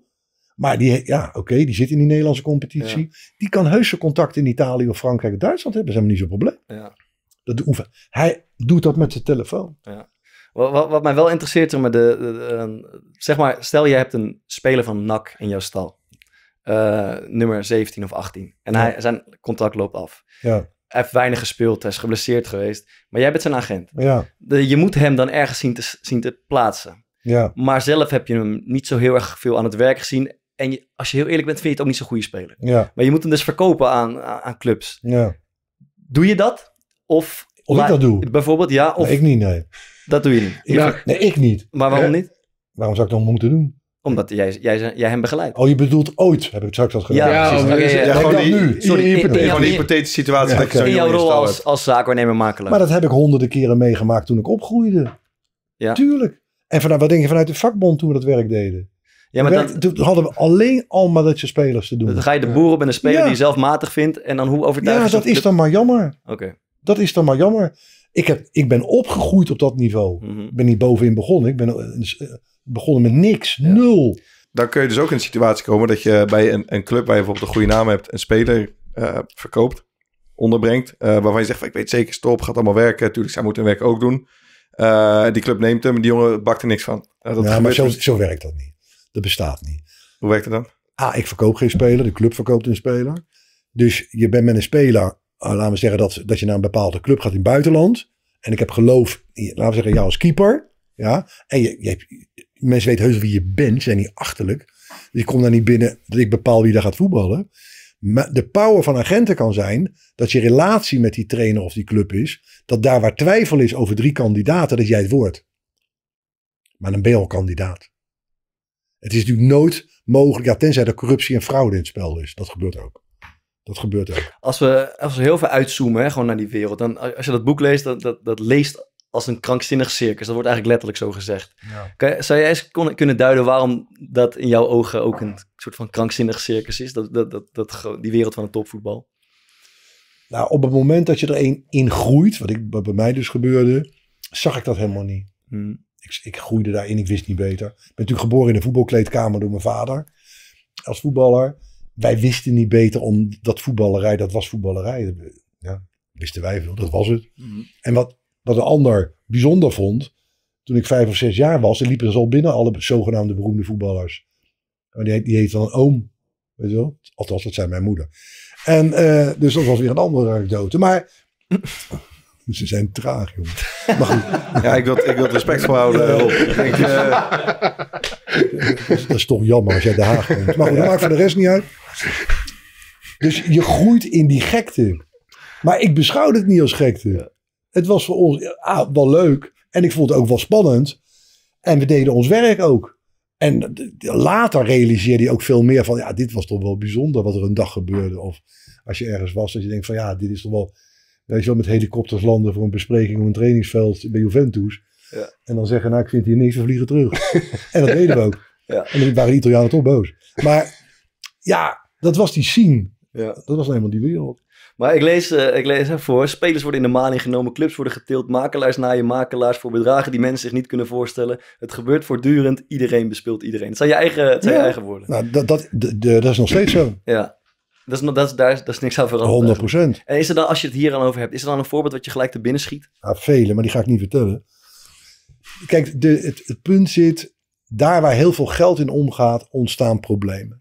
Maar die, ja, oké, okay, die zit in die Nederlandse competitie. Ja. Die kan heuse contacten in Italië of Frankrijk of Duitsland hebben. Dat is helemaal niet zo'n probleem. Ja. Dat doet, hij doet dat met zijn telefoon. Ja. Wat, wat, wat mij wel interesseert, zeg maar, de, de, de, zeg maar, stel je hebt een speler van N A C in jouw stal. Uh, nummer zeventien of achttien. En ja. hij, zijn contract loopt af. Ja. Hij heeft weinig gespeeld, hij is geblesseerd geweest. Maar jij bent zijn agent. Ja. De, je moet hem dan ergens zien te, zien te plaatsen. Ja. Maar zelf heb je hem niet zo heel erg veel aan het werk gezien. En je, als je heel eerlijk bent, vind je het ook niet zo'n goede speler. Ja. Maar je moet hem dus verkopen aan, aan clubs. Ja. Doe je dat? Of, of ik dat doe? Bijvoorbeeld, ja. Of, nee, ik niet, nee. Dat doe je niet. Ik, ja. Nee, ik niet. Maar waarom ja. niet? Waarom zou ik dat moeten doen? Omdat jij, jij, jij hem begeleidt. Oh, je bedoelt ooit, heb ik straks al gedaan. Ja, ja, okay, ja, ja. Gewoon die, nu. Sorry, in, in, in, in, gewoon die hypothetische situatie. Ja, okay. In jouw rol als, als zaakwaarnemer makelaar. Maar dat heb ik honderden keren meegemaakt toen ik opgroeide. Ja. Tuurlijk. En vanuit, wat denk je vanuit de vakbond toen we dat werk deden? Ja, maar werk, dat, toen hadden we alleen al maar dat je spelers te doen. Dan ga je de boer op en een speler ja. die je zelf matig vindt. En dan hoe overtuigd Ja, dat je is de... dan maar jammer. Oké. Okay. Dat is dan maar jammer. Ik, heb, ik ben opgegroeid op dat niveau. Mm-hmm. Ik ben niet bovenin begonnen. Ik ben... Uh, begonnen met niks, ja. nul. Dan kun je dus ook in een situatie komen dat je bij een, een club waar je bijvoorbeeld een goede naam hebt, een speler uh, verkoopt, onderbrengt, uh, waarvan je zegt van, ik weet zeker, stop, gaat allemaal werken. Tuurlijk, zij moeten hun werk ook doen. Uh, die club neemt hem, die jongen bakt er niks van. Uh, dat ja, maar zo, zo werkt dat niet. Dat bestaat niet. Hoe werkt het dan? Ah, ik verkoop geen speler, de club verkoopt een speler. Dus je bent met een speler, uh, laten we zeggen dat, dat je naar een bepaalde club gaat in het buitenland. En ik heb geloof, laten we zeggen, jou als keeper. Ja, en je, je hebt... Mensen weten heus wie je bent, zijn niet achterlijk. Dus ik kom daar niet binnen dat ik bepaal wie daar gaat voetballen. Maar de power van agenten kan zijn dat je relatie met die trainer of die club is. Dat daar waar twijfel is over drie kandidaten, dat jij het wordt. Maar dan ben je al kandidaat. Het is natuurlijk nooit mogelijk, ja, tenzij er corruptie en fraude in het spel is. Dat gebeurt ook. Dat gebeurt ook. Als we, als we heel veel uitzoomen, hè, gewoon naar die wereld. Dan, als je dat boek leest, dat, dat, dat leest... als een krankzinnig circus. Dat wordt eigenlijk letterlijk zo gezegd. Ja. Kan, zou jij eens kon, kunnen duiden waarom dat in jouw ogen ook een soort van krankzinnig circus is? Dat, dat, dat, dat, die wereld van het topvoetbal. Nou, op het moment dat je er een in groeit, wat, ik, wat bij mij dus gebeurde, zag ik dat helemaal niet. Hmm. Ik, ik groeide daarin, ik wist niet beter. Ik ben natuurlijk geboren in een voetbalkleedkamer door mijn vader. Als voetballer. Wij wisten niet beter om dat voetballerij, dat was voetballerij. Ja, wisten wij veel, dat was het. Hmm. En wat... Wat een ander bijzonder vond, toen ik vijf of zes jaar was, en liepen ze al binnen alle zogenaamde beroemde voetballers. Die, die heet dan een oom, weet je wel? Althans, dat zei mijn moeder. En uh, dus dat was weer een andere anekdote. Maar ze zijn traag, jongen. Maar goed. Ja, ik wil, ik wil respect voor houden. Ik denk, uh... dat is toch jammer als jij de Haag komt. Maar goed, dat maakt voor de rest niet uit. Dus je groeit in die gekte. Maar ik beschouw het niet als gekte. Het was voor ons ah, wel leuk. En ik vond het ook wel spannend. En we deden ons werk ook. En later realiseerde je ook veel meer van... ja, dit was toch wel bijzonder wat er een dag gebeurde. Of als je ergens was, dat je denkt van... ja, dit is toch wel... weet je wel, met helikopters landen voor een bespreking... op een trainingsveld bij Juventus. Ja. En dan zeggen, nou, ik vind hier niks, we vliegen terug. En dat deden we ook. Ja. En dan waren de Italianen toch boos. Maar ja, dat was die scene. Ja. Dat was helemaal die wereld. Maar ik lees, uh, ik lees ervoor, spelers worden in de maling genomen, clubs worden geteeld, makelaars naaien makelaars voor bedragen die mensen zich niet kunnen voorstellen. Het gebeurt voortdurend, iedereen bespeelt iedereen. Het zijn je eigen, het zijn ja. je eigen woorden. Nou, dat, dat, de, de, dat is nog steeds zo. Ja, dat is, dat, daar, dat is niks aan veranderd. honderd procent. En is er dan, als je het hier al over hebt, is er dan een voorbeeld wat je gelijk te binnen schiet? Ja, vele, maar die ga ik niet vertellen. Kijk, de, het, het punt zit, daar waar heel veel geld in omgaat, ontstaan problemen.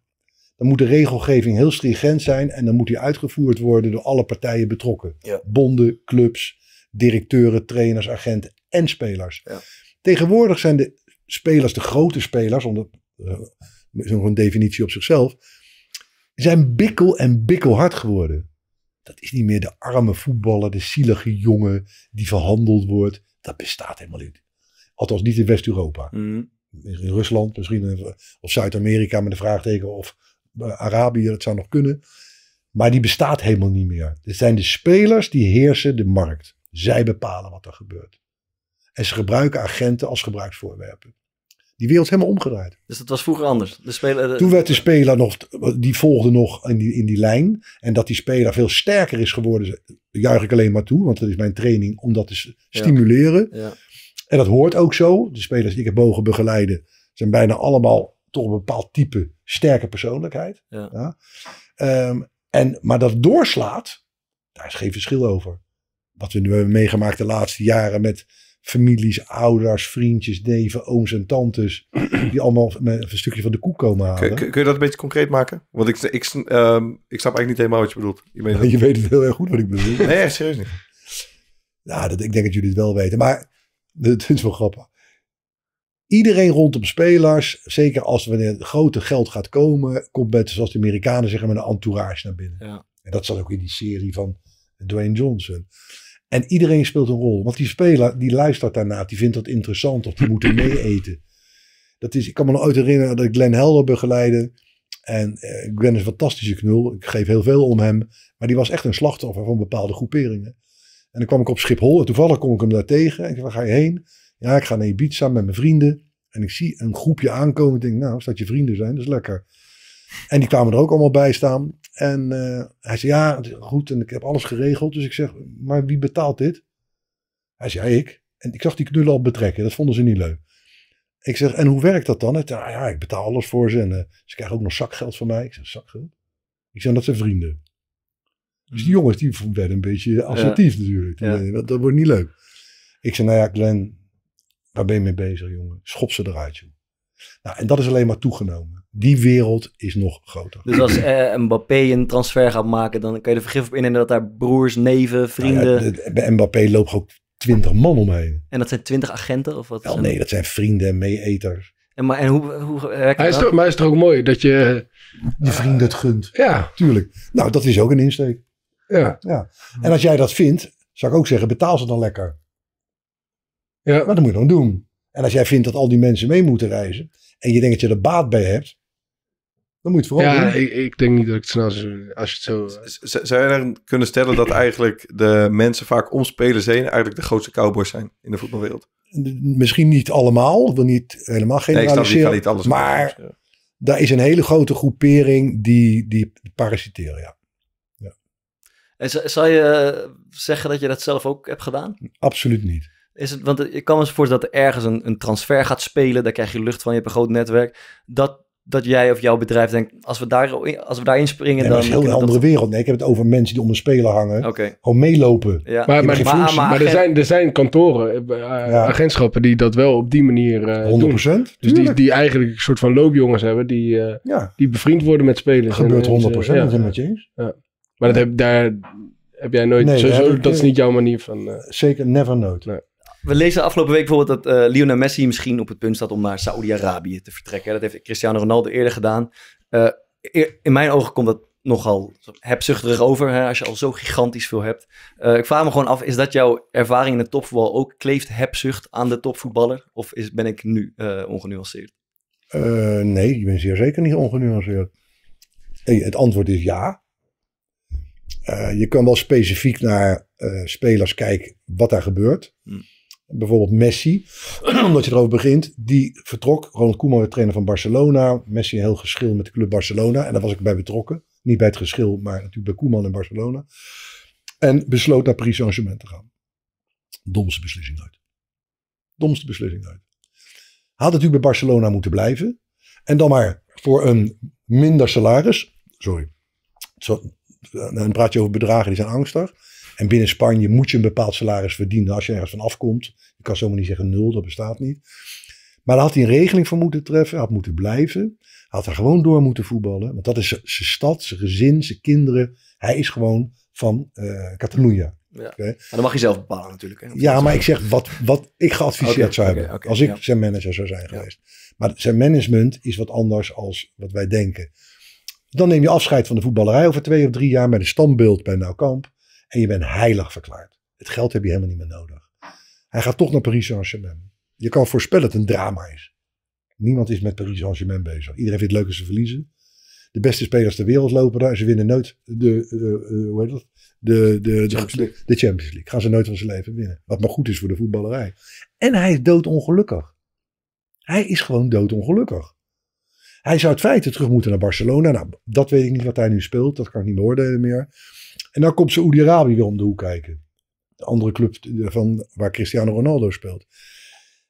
Dan moet de regelgeving heel stringent zijn. En dan moet die uitgevoerd worden door alle partijen betrokken. Ja. Bonden, clubs, directeuren, trainers, agenten en spelers. Ja. Tegenwoordig zijn de spelers, de grote spelers, onder uh, zo'n definitie op zichzelf, zijn bikkel en bikkelhard geworden. Dat is niet meer de arme voetballer, de zielige jongen die verhandeld wordt. Dat bestaat helemaal niet. Althans niet in West-Europa. Mm. In Rusland misschien, of Zuid-Amerika met een vraagteken, of Arabië, dat zou nog kunnen. Maar die bestaat helemaal niet meer. Het zijn de spelers die heersen de markt. Zij bepalen wat er gebeurt. En ze gebruiken agenten als gebruiksvoorwerpen. Die wereld helemaal omgedraaid. Dus dat was vroeger anders? De speler, de... Toen werd de speler nog, die volgde nog in die, in die lijn. En dat die speler veel sterker is geworden, juich ik alleen maar toe. Want dat is mijn training om dat te stimuleren. Ja. Ja. En dat hoort ook zo. De spelers die ik heb mogen begeleiden zijn bijna allemaal toch een bepaald type sterke persoonlijkheid. Ja. Ja. Um, en, maar dat doorslaat, daar is geen verschil over. Wat we nu hebben meegemaakt de laatste jaren met families, ouders, vriendjes, neven, ooms en tantes. Die allemaal met een stukje van de koek komen halen. Kun, kun je dat een beetje concreet maken? Want ik, ik, um, ik snap eigenlijk niet helemaal wat je bedoelt. Je, dat... je weet het heel erg goed wat ik bedoel. Nee, echt serieus niet. Nou, dat, ik denk dat jullie het wel weten. Maar het is wel grappig. Iedereen rondom spelers, zeker als wanneer het grote geld gaat komen, komt met, zoals de Amerikanen zeggen, met een entourage naar binnen. Ja. En dat zat ook in die serie van Dwayne Johnson. En iedereen speelt een rol. Want die speler, die luistert daarna. Die vindt dat interessant. Of die moet er mee eten. Dat is, ik kan me nog ooit herinneren dat ik Glenn Helder begeleidde. En eh, Glenn is een fantastische knul. Ik geef heel veel om hem. Maar die was echt een slachtoffer van bepaalde groeperingen. En dan kwam ik op Schiphol. En toevallig kom ik hem daar tegen. En ik zei, waar ga je heen? Ja, ik ga naar Ibiza met mijn vrienden. En ik zie een groepje aankomen. Ik denk, nou, als dat je vrienden zijn, dat is lekker. En die kwamen er ook allemaal bij staan. En uh, hij zei, ja, goed, en ik heb alles geregeld. Dus ik zeg, maar wie betaalt dit? Hij zei, ja, ik. En ik zag die knullen al betrekken. Dat vonden ze niet leuk. Ik zeg, en hoe werkt dat dan? Hij zei, nou ja, ik betaal alles voor ze. En uh, ze krijgen ook nog zakgeld van mij. Ik zeg, zakgeld? Ik zeg, dat zijn vrienden. Dus die jongens, die werden een beetje assertief, ja, natuurlijk. Ja. Dat, dat wordt niet leuk. Ik zeg, nou ja, Glenn, waar ben je mee bezig, jongen? Schop ze eruit, joh. Nou, en dat is alleen maar toegenomen. Die wereld is nog groter. Dus als eh, Mbappé een transfer gaat maken, dan kan je er vergif op innemen dat daar broers, neven, vrienden... Nou ja, de, bij Mbappé loopt ook twintig man omheen. En dat zijn twintig agenten? Of wat? Wel, nee, dat zijn vrienden en mee-eters. En, maar en hoe, hoe werkt hij dat? Is toch, maar is het ook mooi dat je... Je vriend het gunt. Ja. Tuurlijk. Nou, dat is ook een insteek. Ja. Ja. En als jij dat vindt, zou ik ook zeggen, betaal ze dan lekker. Ja. Maar dat moet je dan doen. En als jij vindt dat al die mensen mee moeten reizen en je denkt dat je er baat bij hebt, dan moet je het vooral ja, doen. Ik, ik denk niet dat ik het snel zou, als je het zo... Z zou je dan kunnen stellen dat eigenlijk de mensen vaak om spelers heen eigenlijk de grootste cowboys zijn in de voetbalwereld? Misschien niet allemaal, ik wil niet helemaal generaliseren, nee, niet maar doen, ja. Daar is een hele grote groepering die, die parasiteren, ja. Ja. En zou je zeggen dat je dat zelf ook hebt gedaan? Absoluut niet. Is het, want ik kan me voorstellen dat er ergens een, een transfer gaat spelen. Daar krijg je lucht van, je hebt een groot netwerk. Dat, dat jij of jouw bedrijf denkt, als we, daar, als we daarin springen... Nee, dan dat is heel een andere dat... wereld. Nee, ik heb het over mensen die om een speler hangen. Okay. Gewoon meelopen. Ja. Maar, maar, maar, maar, maar agent... er, zijn, er zijn kantoren, uh, ja. agentschappen die dat wel op die manier uh, honderd procent, doen. Dus die, die eigenlijk een soort van loopjongens hebben die, uh, ja. die bevriend worden met spelers. Dat gebeurt en, honderd procent, dat zijn met je eens. Maar dat heb, daar heb jij nooit... Nee, sowieso, heb ik, dat is niet jouw manier van... Uh, zeker, never nooit. Nee. We lezen afgelopen week bijvoorbeeld dat uh, Lionel Messi misschien op het punt staat om naar Saoedi-Arabië te vertrekken. Dat heeft Cristiano Ronaldo eerder gedaan. Uh, eer, in mijn ogen komt dat nogal hebzuchterig over, hè, als je al zo gigantisch veel hebt. Uh, ik vraag me gewoon af, is dat jouw ervaring in het topvoetbal ook, kleeft hebzucht aan de topvoetballer? Of is, ben ik nu uh, ongenuanceerd? Uh, nee, je bent zeer zeker niet ongenuanceerd. Hey, het antwoord is ja. Uh, je kan wel specifiek naar uh, spelers kijken wat daar gebeurt. Hmm. Bijvoorbeeld Messi, omdat je erover begint, die vertrok. Ronald Koeman werd trainer van Barcelona. Messi een heel geschil met de club Barcelona. En daar was ik bij betrokken. Niet bij het geschil, maar natuurlijk bij Koeman en Barcelona. En besloot naar Paris Saint-Germain te gaan. Domste beslissing uit. Domste beslissing uit. Had natuurlijk bij Barcelona moeten blijven. En dan maar voor een minder salaris. Sorry. Dan praat je over bedragen, die zijn angstig. En binnen Spanje moet je een bepaald salaris verdienen als je ergens van afkomt. Je kan zomaar niet zeggen nul, dat bestaat niet. Maar daar had hij een regeling voor moeten treffen, had moeten blijven. Had er gewoon door moeten voetballen. Want dat is zijn stad, zijn gezin, zijn kinderen. Hij is gewoon van uh, Catalunya. Ja. Okay? Maar dan mag je zelf bepalen natuurlijk. Hè? Ja, maar ik zeg wat, wat ik geadviseerd okay, zou hebben. Okay, okay, als ik ja. zijn manager zou zijn geweest. Ja. Maar zijn management is wat anders als wat wij denken. Dan neem je afscheid van de voetballerij over twee of drie jaar met een standbeeld bij Nou Camp. En je bent heilig verklaard. Het geld heb je helemaal niet meer nodig. Hij gaat toch naar Paris Saint-Germain. Je kan voorspellen dat het een drama is. Niemand is met Paris Saint-Germain bezig. Iedereen vindt het leuk als ze verliezen. De beste spelers ter wereld lopen daar. Ze winnen nooit de, uh, uh, hoe heet dat? De, de, de, Champions de, de Champions League. Gaan ze nooit van zijn leven winnen. Wat maar goed is voor de voetballerij. En hij is doodongelukkig. Hij is gewoon doodongelukkig. Hij zou het feit terug moeten naar Barcelona. Nou, dat weet ik niet wat hij nu speelt. Dat kan ik niet beoordelen meer. En dan komt Saoedi-Arabië weer om de hoek kijken. De andere club van, waar Cristiano Ronaldo speelt.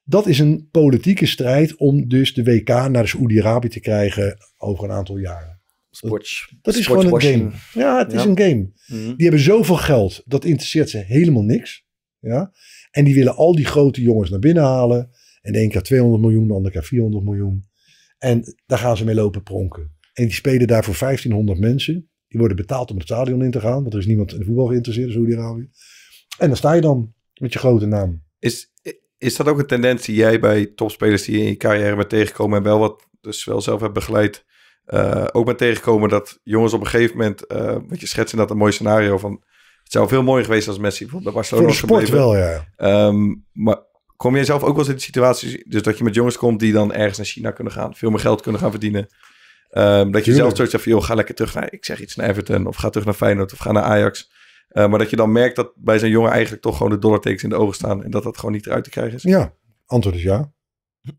Dat is een politieke strijd om dus de W K naar de Saoedi-Arabië te krijgen over een aantal jaren. Sports, dat dat is gewoon een game. Ja, het ja. is een game. Mm-hmm. Die hebben zoveel geld, dat interesseert ze helemaal niks. Ja? En die willen al die grote jongens naar binnen halen. En de een keer tweehonderd miljoen, de ander keer vierhonderd miljoen. En daar gaan ze mee lopen pronken. En die spelen daar voor vijftienhonderd mensen. Die worden betaald om het stadion in te gaan. Want er is niemand in voetbal geïnteresseerd in Saoedi-Arabië. En dan sta je dan met je grote naam. Is... Is dat ook een tendens die jij bij topspelers die in je carrière bent tegengekomen en wel wat dus wel zelf hebt begeleid, uh, ook bent tegengekomen dat jongens op een gegeven moment, uh, wat je schetst in dat een mooi scenario van, het zou veel mooier geweest als Messi bijvoorbeeld bij Barcelona was gebleven. Voor de sport wel, ja. Um, maar kom jij zelf ook wel eens in de situatie, dus dat je met jongens komt die dan ergens naar China kunnen gaan, veel meer geld kunnen gaan verdienen. Um, dat je zelf terug zegt van, joh, ga lekker terug naar, ik zeg iets, naar Everton of ga terug naar Feyenoord of ga naar Ajax. Uh, maar dat je dan merkt dat bij zo'n jongen eigenlijk toch gewoon de dollartekens in de ogen staan. En dat dat gewoon niet eruit te krijgen is. Ja, antwoord is ja.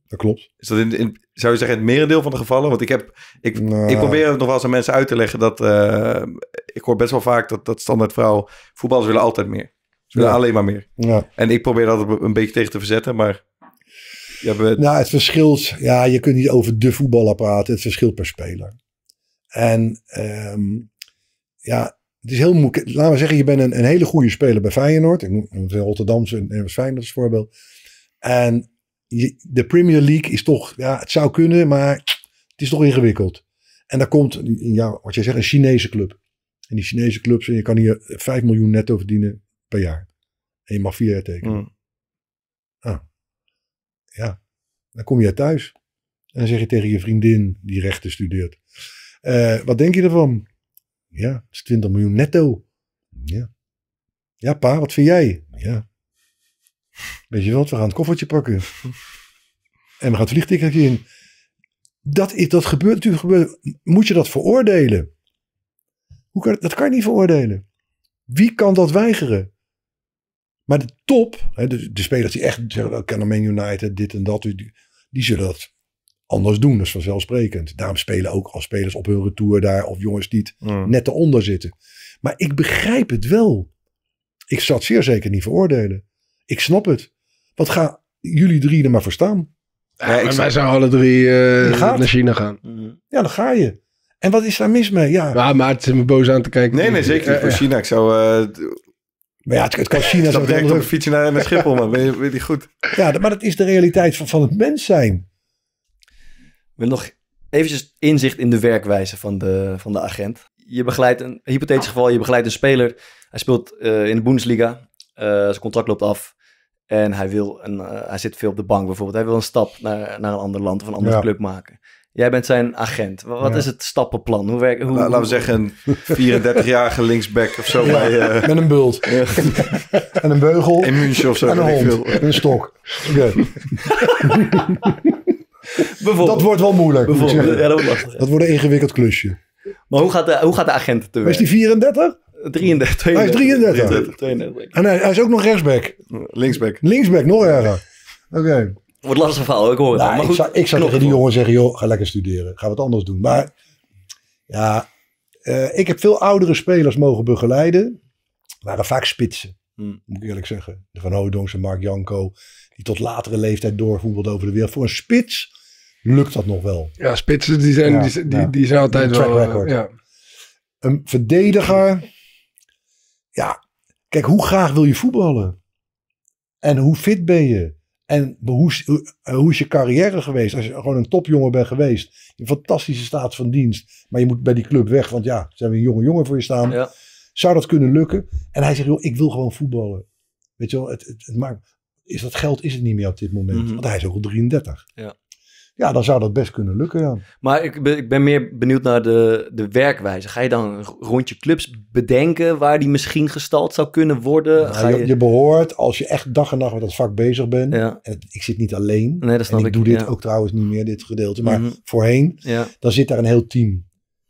Dat klopt. Is dat in, in, zou je zeggen, het merendeel van de gevallen? Want ik heb, ik, nou, ik probeer het nog wel eens aan mensen uit te leggen dat, uh, ik hoor best wel vaak dat, dat standaard verhaal, voetballers willen altijd meer. Ze willen ja. alleen maar meer. Ja. En ik probeer dat een beetje tegen te verzetten, maar... Ja, we... Nou, het verschilt, ja, je kunt niet over de voetballer praten. Het verschilt per speler. En, um, ja... Het is heel moeilijk. Laten we zeggen, je bent een, een hele goede speler bij Feyenoord. Ik noem het Rotterdamse en Feyenoord als voorbeeld. En je, de Premier League is toch, ja, het zou kunnen, maar het is toch ingewikkeld. En daar komt, ja, wat jij zegt, een Chinese club. En die Chinese clubs, je kan hier vijf miljoen netto verdienen per jaar. En je mag vier jaar tekenen. Mm. Ah, ja, dan kom je thuis. En dan zeg je tegen je vriendin die rechten studeert. Uh, wat denk je ervan? Ja, het is twintig miljoen netto. Ja. Ja, pa, wat vind jij? Ja. Weet je wat, we gaan het koffertje pakken. En we gaan het vliegticketje in. Dat, is, dat gebeurt natuurlijk. Gebeurt, moet je dat veroordelen? Hoe kan, dat kan je niet veroordelen. Wie kan dat weigeren? Maar de top, hè, de, de spelers die echt zeggen, kan Man United, dit en dat. Die, die zullen dat anders doen, dat is vanzelfsprekend. Daarom spelen ook als spelers op hun retour daar... of jongens die het mm. net eronder zitten. Maar ik begrijp het wel. Ik zou het zeer zeker niet veroordelen. Ik snap het. Wat gaan jullie drie er maar voor staan? Ja, ja, wij zouden alle drie uh, naar China gaan. Ja, dan ga je. En wat is daar mis mee? Ja, ja maar het is me boos aan te kijken. Nee, nee, zeker niet voor uh, China. Ik zou... Uh, Maar ja, het, het kan China... Dat direct op fietsen naar, naar Schiphol, man. Weet je, weet je goed. Ja, maar dat is de realiteit van, van het mens zijn. Ik wil nog eventjes inzicht in de werkwijze van de, van de agent. Je begeleidt een hypothetisch geval, je begeleidt een speler. Hij speelt uh, in de Bundesliga, uh, zijn contract loopt af en hij, wil een, uh, hij zit veel op de bank bijvoorbeeld. Hij wil een stap naar, naar een ander land of een andere ja. club maken. Jij bent zijn agent. Wat ja. is het stappenplan? Hoe werken? Hoe, nou, laten we zeggen een vierendertigjarige linksback of zo. Ja. Bij, uh... Met een bult. En een beugel. En München of zo. En een hond. Veel. En een stok. Oké. Dat wordt wel moeilijk. Ja, dat, lastig, dat wordt een ingewikkeld klusje. Maar hoe gaat de, hoe gaat de agent te werk? Is die vierendertig? drieëndertig. tweeëndertig. Hij is drieëndertig. En hij, hij is ook nog rechtsback. Linksback. Linksback, nog erger. Oké. Okay. Wordt lastig verhaal, ik hoor het nou, al. Maar goed, ik zou, ik zou tegen die jongen zeggen, joh, ga lekker studeren. Ga wat anders doen. Maar ja, uh, ik heb veel oudere spelers mogen begeleiden. Waren vaak spitsen, hmm. moet ik eerlijk zeggen. De Van Hooydonk en Mark Janko. Die tot latere leeftijd doorvoetbalde over de wereld. Voor een spits lukt dat nog wel. Ja, spitsen die zijn, ja, die, die, ja. die zijn altijd een track wel... Record. Ja. Een verdediger. Ja, kijk, hoe graag wil je voetballen? En hoe fit ben je? En hoe, hoe is je carrière geweest? Als je gewoon een topjongen bent geweest. Een fantastische staat van dienst. Maar je moet bij die club weg. Want ja, ze hebben een jonge jongen voor je staan. Ja. Zou dat kunnen lukken? En hij zegt, joh, ik wil gewoon voetballen. Weet je wel, het, het, het maakt... Is dat geld is het niet meer op dit moment. Mm-hmm. Want hij is ook al drieëndertig. Ja. Ja, dan zou dat best kunnen lukken, ja. Maar ik ben, ik ben meer benieuwd naar de, de werkwijze. Ga je dan een rondje clubs bedenken waar die misschien gestald zou kunnen worden? Nou, Ga je, je... je behoort, als je echt dag en nacht met dat vak bezig bent. Ja. En ik zit niet alleen. Nee, dat snap en ik. Ik doe dit ja. ook trouwens niet meer, dit gedeelte. Maar mm-hmm. voorheen, ja. dan zit daar een heel team.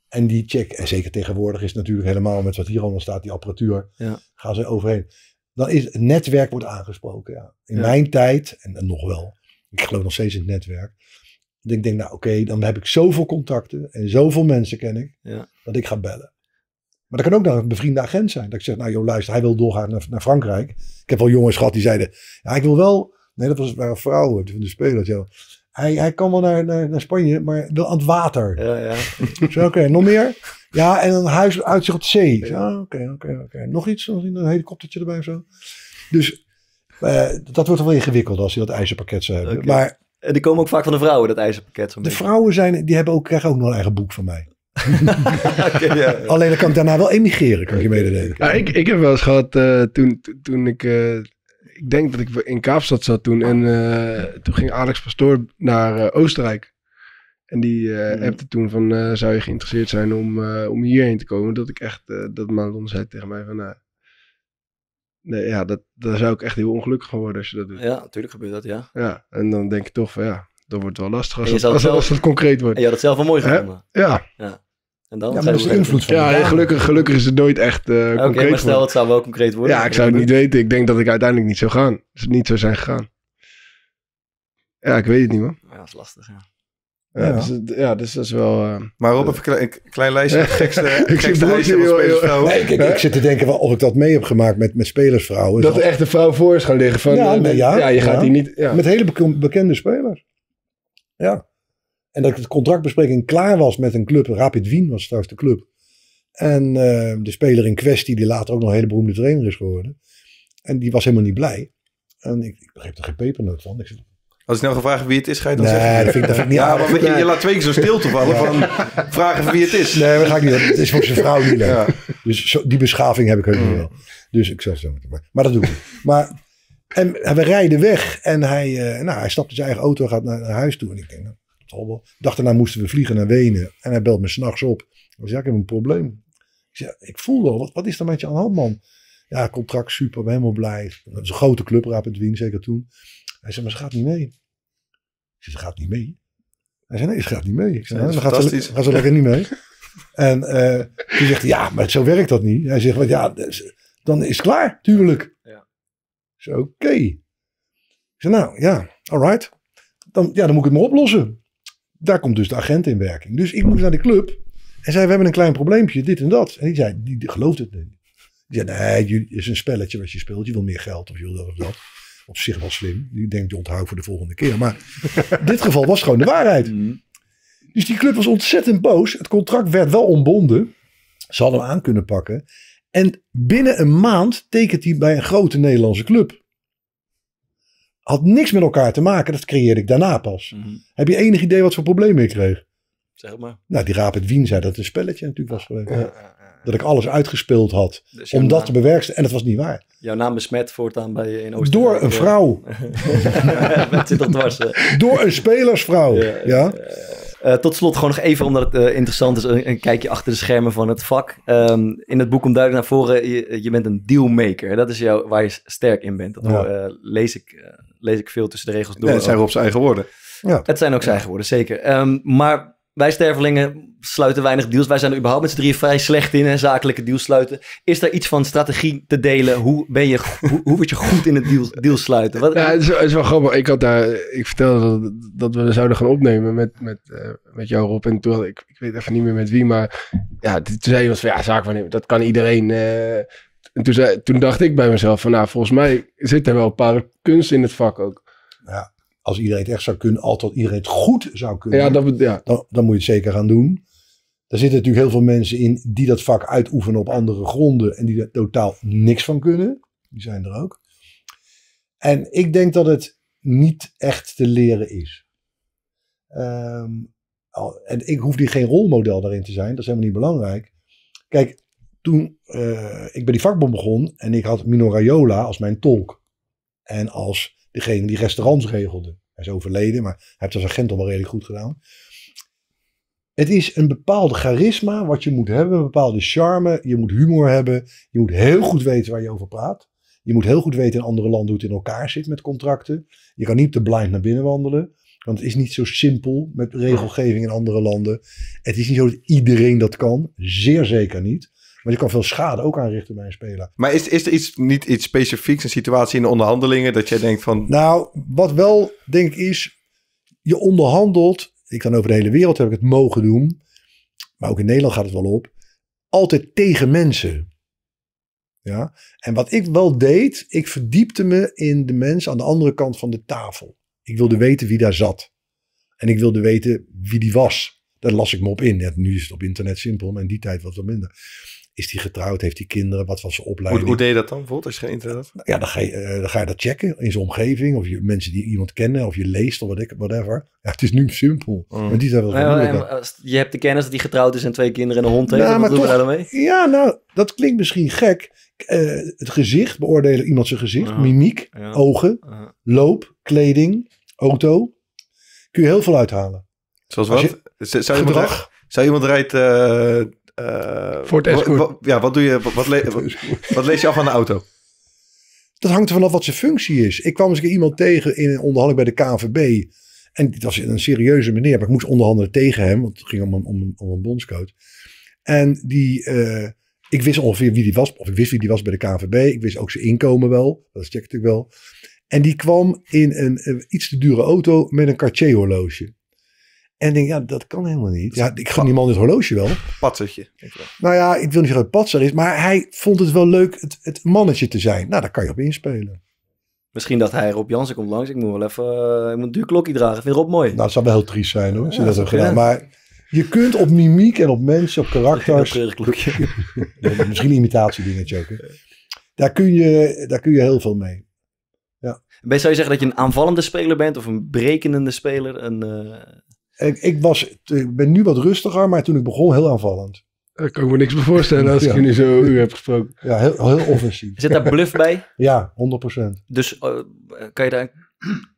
En die check, en zeker tegenwoordig is het natuurlijk helemaal met wat hier allemaal staat, die apparatuur, ja. gaan ze overheen. Dan is het netwerk wordt aangesproken, ja. In ja. mijn tijd, en, en nog wel, ik geloof nog steeds in het netwerk. Ik denk, nou oké, okay, dan heb ik zoveel contacten en zoveel mensen ken ik, ja. dat ik ga bellen. Maar dat kan ook nog een bevriende agent zijn. Dat ik zeg, nou joh, luister, hij wil doorgaan naar, naar Frankrijk. Ik heb wel jongens gehad die zeiden, ja, ik wil wel... Nee, dat was, waren vrouwen van de spelers, joh. Hij, hij kan wel naar, naar, naar Spanje, maar wel aan het water. Ja, ja. Oké, okay, nog meer? Ja, en een huis uitzicht op de zee. Oké, ja, oké, okay, oké. Okay, okay. Nog iets? Een helikoptertje erbij of zo? Dus uh, dat wordt wel ingewikkeld als je dat ijzerpakket zou hebben. Okay. Maar... En die komen ook vaak van de vrouwen, dat ijzerpakket. De beetje. Vrouwen zijn, die hebben ook, krijgen ook nog een eigen boek van mij. okay, ja. Alleen dan kan ik daarna wel emigreren, kan ik je mededelen. Ja, ik, ik heb wel eens gehad, uh, toen, toen ik... Uh, ik denk dat ik in Kaapstad zat toen. En uh, toen ging Alex Pastoor naar uh, Oostenrijk. En die uh, mm. appte toen van, uh, zou je geïnteresseerd zijn om, uh, om hierheen te komen? Dat ik echt, uh, dat Manon zei tegen mij van... Uh, Nee, ja, dat, daar zou ik echt heel ongelukkig van worden als je dat doet. Ja, natuurlijk gebeurt dat, ja. Ja, en dan denk ik toch van ja, dat wordt wel lastig als, dat, als, zelf, als dat concreet wordt. En je had het zelf wel mooi gevonden. Ja. ja. En dan ja, maar dat is de invloed van. Ja, ja gelukkig, gelukkig is het nooit echt uh, concreet. Oké, okay, maar stel het zou wel concreet worden. Ja, ik zou het niet weten. Ik denk dat ik uiteindelijk niet zou gaan. Dus het niet zo zijn gegaan. Ja, ik weet het niet, man. Ja, dat is lastig, ja. Ja, ja. Dus, ja, dus dat is wel... Uh, maar Rob, even uh, een klein, klein lijstje. Het gekste, ik gekste lijstje van spelersvrouwen. Nee, ik, ik zit te denken of ik dat mee heb gemaakt met, met spelersvrouwen. Dat er echt een vrouw voor is gaan liggen. Van, ja, nee, ja, ja, je gaat ja. die niet... Ja. Met hele bekende spelers. Ja. En dat de contractbespreking klaar was met een club. Rapid Wien was trouwens de club. En uh, de speler in kwestie, die later ook nog een hele beroemde trainer is geworden. En die was helemaal niet blij. En ik, ik begreep er geen pepernoot van. Ik zei... Als ik nou gevraagd wie het is, ga je dan nee, zeggen? Nee, dat vind ik, dat vind ik niet ja, want je, je laat twee keer zo stil te vallen van ja. vragen wie het is. Nee, dat ga ik niet. Het is voor zijn vrouw niet leuk. Ja. Dus zo, die beschaving heb ik ook niet wel. Dus ik zal zo maar. Maar dat doe ik niet. Maar en we rijden weg en hij, uh, nou, hij stapt in zijn eigen auto en gaat naar, naar huis toe. En ik denk, nou, dat wel. Dacht daarna moesten we vliegen naar Wenen. En hij belt me s'nachts op. Ik zei, ja, ik heb een probleem. Ik zei, ik voel wel, wat, wat is er met je aan de hand, man? Ja, contract, super, ben helemaal blij. Dat is een grote club, Rapid Wien, zeker toen. Hij zei, maar ze gaat niet mee. Ik zei, ze gaat niet mee? Hij zei, nee, ze gaat niet mee. Ik zei, nou, dan gaat ze, gaat ze lekker niet mee. En uh, toen zegt hij, ja, maar zo werkt dat niet. Hij zegt, ja, dan is het klaar, tuurlijk. Ja. Ik zei, oké. Okay. Ik zei, nou, ja, all right. Dan, ja, dan moet ik het maar oplossen. Daar komt dus de agent in werking. Dus ik moest naar de club en zei, we hebben een klein probleempje, dit en dat. En die zei, die, die gelooft het niet. Die zei, nee, het is een spelletje wat je speelt. Je wil meer geld of je wil dat of dat. Op zich wel slim. Die denkt, je onthoudt voor de volgende keer. Maar in dit geval was het gewoon de waarheid. Mm. Dus die club was ontzettend boos. Het contract werd wel ontbonden. Ze hadden hem aan kunnen pakken. En binnen een maand tekent hij bij een grote Nederlandse club. Had niks met elkaar te maken. Dat creëerde ik daarna pas. Mm. Heb je enig idee wat voor problemen ik kreeg? Zeg maar. Nou, die Rapid Wien zei dat het een spelletje natuurlijk was geweest. Ja, ja, ja. Dat ik alles uitgespeeld had. Dus om dat naam, te bewerkstelligen. En dat was niet waar. Jouw naam besmet voortaan bij je in Oostenrijk. Door een vrouw. Dat zit al dwars. Door een spelersvrouw. Ja, ja. Uh, tot slot gewoon nog even, omdat het uh, interessant is, een, een kijkje achter de schermen van het vak. Um, in het boek komt duidelijk naar voren, je, je bent een dealmaker. Dat is jou, waar je sterk in bent. Dat ja. uh, lees, ik, uh, lees ik veel tussen de regels door. Nee, het zijn op zijn eigen woorden. Ja. Het zijn ook zijn eigen woorden, zeker. Um, maar... Wij stervelingen sluiten weinig deals. Wij zijn er überhaupt met z'n drieën vrij slecht in. Hè, zakelijke deals sluiten. Is daar iets van strategie te delen? Hoe, ben je, hoe, hoe word je goed in het deal, deal sluiten? Wat, ja, het is, het is wel grappig. Ik, had daar, ik vertelde dat, dat we zouden gaan opnemen met, met, uh, met jou, Rob. En toen had ik, ik weet even niet meer met wie. Maar ja, toen zei je was van ja, zaakwaarnemer. Dat kan iedereen. Uh, en toen, zei, toen dacht ik bij mezelf van nou, volgens mij zit er wel een paar kunst in het vak ook. Ja. Als iedereen het echt zou kunnen, altijd iedereen het goed zou kunnen, ja, dat, ja. dan, dan moet je het zeker gaan doen. Daar zitten natuurlijk heel veel mensen in die dat vak uitoefenen op andere gronden en die er totaal niks van kunnen. Die zijn er ook. En ik denk dat het niet echt te leren is. Um, en ik hoef hier geen rolmodel daarin te zijn, dat is helemaal niet belangrijk. Kijk, toen uh, ik bij die vakbond begon en ik had Mino Raiola als mijn tolk en als degene die restaurants regelde. Hij is overleden, maar hij heeft als agent al wel redelijk goed gedaan. Het is een bepaald charisma wat je moet hebben, een bepaalde charme. Je moet humor hebben. Je moet heel goed weten waar je over praat. Je moet heel goed weten in andere landen hoe het in elkaar zit met contracten. Je kan niet te blind naar binnen wandelen. Want het is niet zo simpel met regelgeving in andere landen. Het is niet zo dat iedereen dat kan. Zeer zeker niet. Maar je kan veel schade ook aanrichten bij een speler. Maar is, is er iets, niet iets specifieks, een situatie in de onderhandelingen dat jij denkt van... Nou, wat wel denk ik is, je onderhandelt... Ik kan over de hele wereld heb ik het mogen doen. Maar ook in Nederland gaat het wel op. Altijd tegen mensen. Ja? En wat ik wel deed, ik verdiepte me in de mensen aan de andere kant van de tafel. Ik wilde weten wie daar zat. En ik wilde weten wie die was. Daar las ik me op in. Ja, nu is het op internet simpel, maar in die tijd was het minder. Is die getrouwd? Heeft die kinderen? Wat was zijn opleiding? Hoe, hoe deed je dat dan bijvoorbeeld als je geen internet had? Ja, dan ga, je, dan ga je dat checken in zijn omgeving. Of je mensen die iemand kennen. Of je leest of whatever. Ja, het is nu simpel. Mm. Maar die zijn wel ja, ja, je hebt de kennis dat hij getrouwd is en twee kinderen en een hond heeft. Nou, wat doen we daar dan mee? Ja, nou, dat klinkt misschien gek. Uh, het gezicht, beoordelen iemand zijn gezicht. Uh, mimiek, ja. ogen, uh. loop, kleding, auto. Kun je heel veel uithalen. Zoals wat? Je, zou, je iemand rijdt, zou iemand rijdt... Uh, Uh, Voor het escort. Ja, wat, doe je, wat, wat, le wat, wat lees je af aan de auto? Dat hangt er vanaf wat zijn functie is. Ik kwam eens een keer iemand tegen in een onderhandeling bij de K N V B. En dit was een serieuze meneer, maar ik moest onderhandelen tegen hem. Want het ging om een, om, om een bondscoach. En die, uh, ik wist ongeveer wie die was. Of ik wist wie die was bij de K N V B. Ik wist ook zijn inkomen wel. Dat check ik wel. En die kwam in een uh, iets te dure auto met een Cartier-horloge. En denk, ja, dat kan helemaal niet. Ja, ik gun die man dit horloge wel. Patsertje. Nou ja, ik wil niet zeggen dat het patser is, maar hij vond het wel leuk het, het mannetje te zijn. Nou, daar kan je op inspelen. Misschien dat hij Rob Jansen komt langs. Ik moet wel even, ik moet een duur klokje dragen. Vind Rob mooi. Nou, dat zou wel heel triest zijn hoor. Ja, dat dat gedaan. Maar je kunt op mimiek en op mensen, op karakters. Ja, misschien een imitatie dingetje ook. Hè. Daar kun je, daar kun je heel veel mee. Ja. Ben, zou je zeggen dat je een aanvallende speler bent of een brekende speler? Een... Uh... Ik, ik, was, ik ben nu wat rustiger, maar toen ik begon heel aanvallend. Daar kan ik me niks meer voorstellen als ja. ik nu zo u heb gesproken. Ja, heel, heel offensief. Zit daar bluff bij? Ja, honderd procent. Dus uh, kan je daar een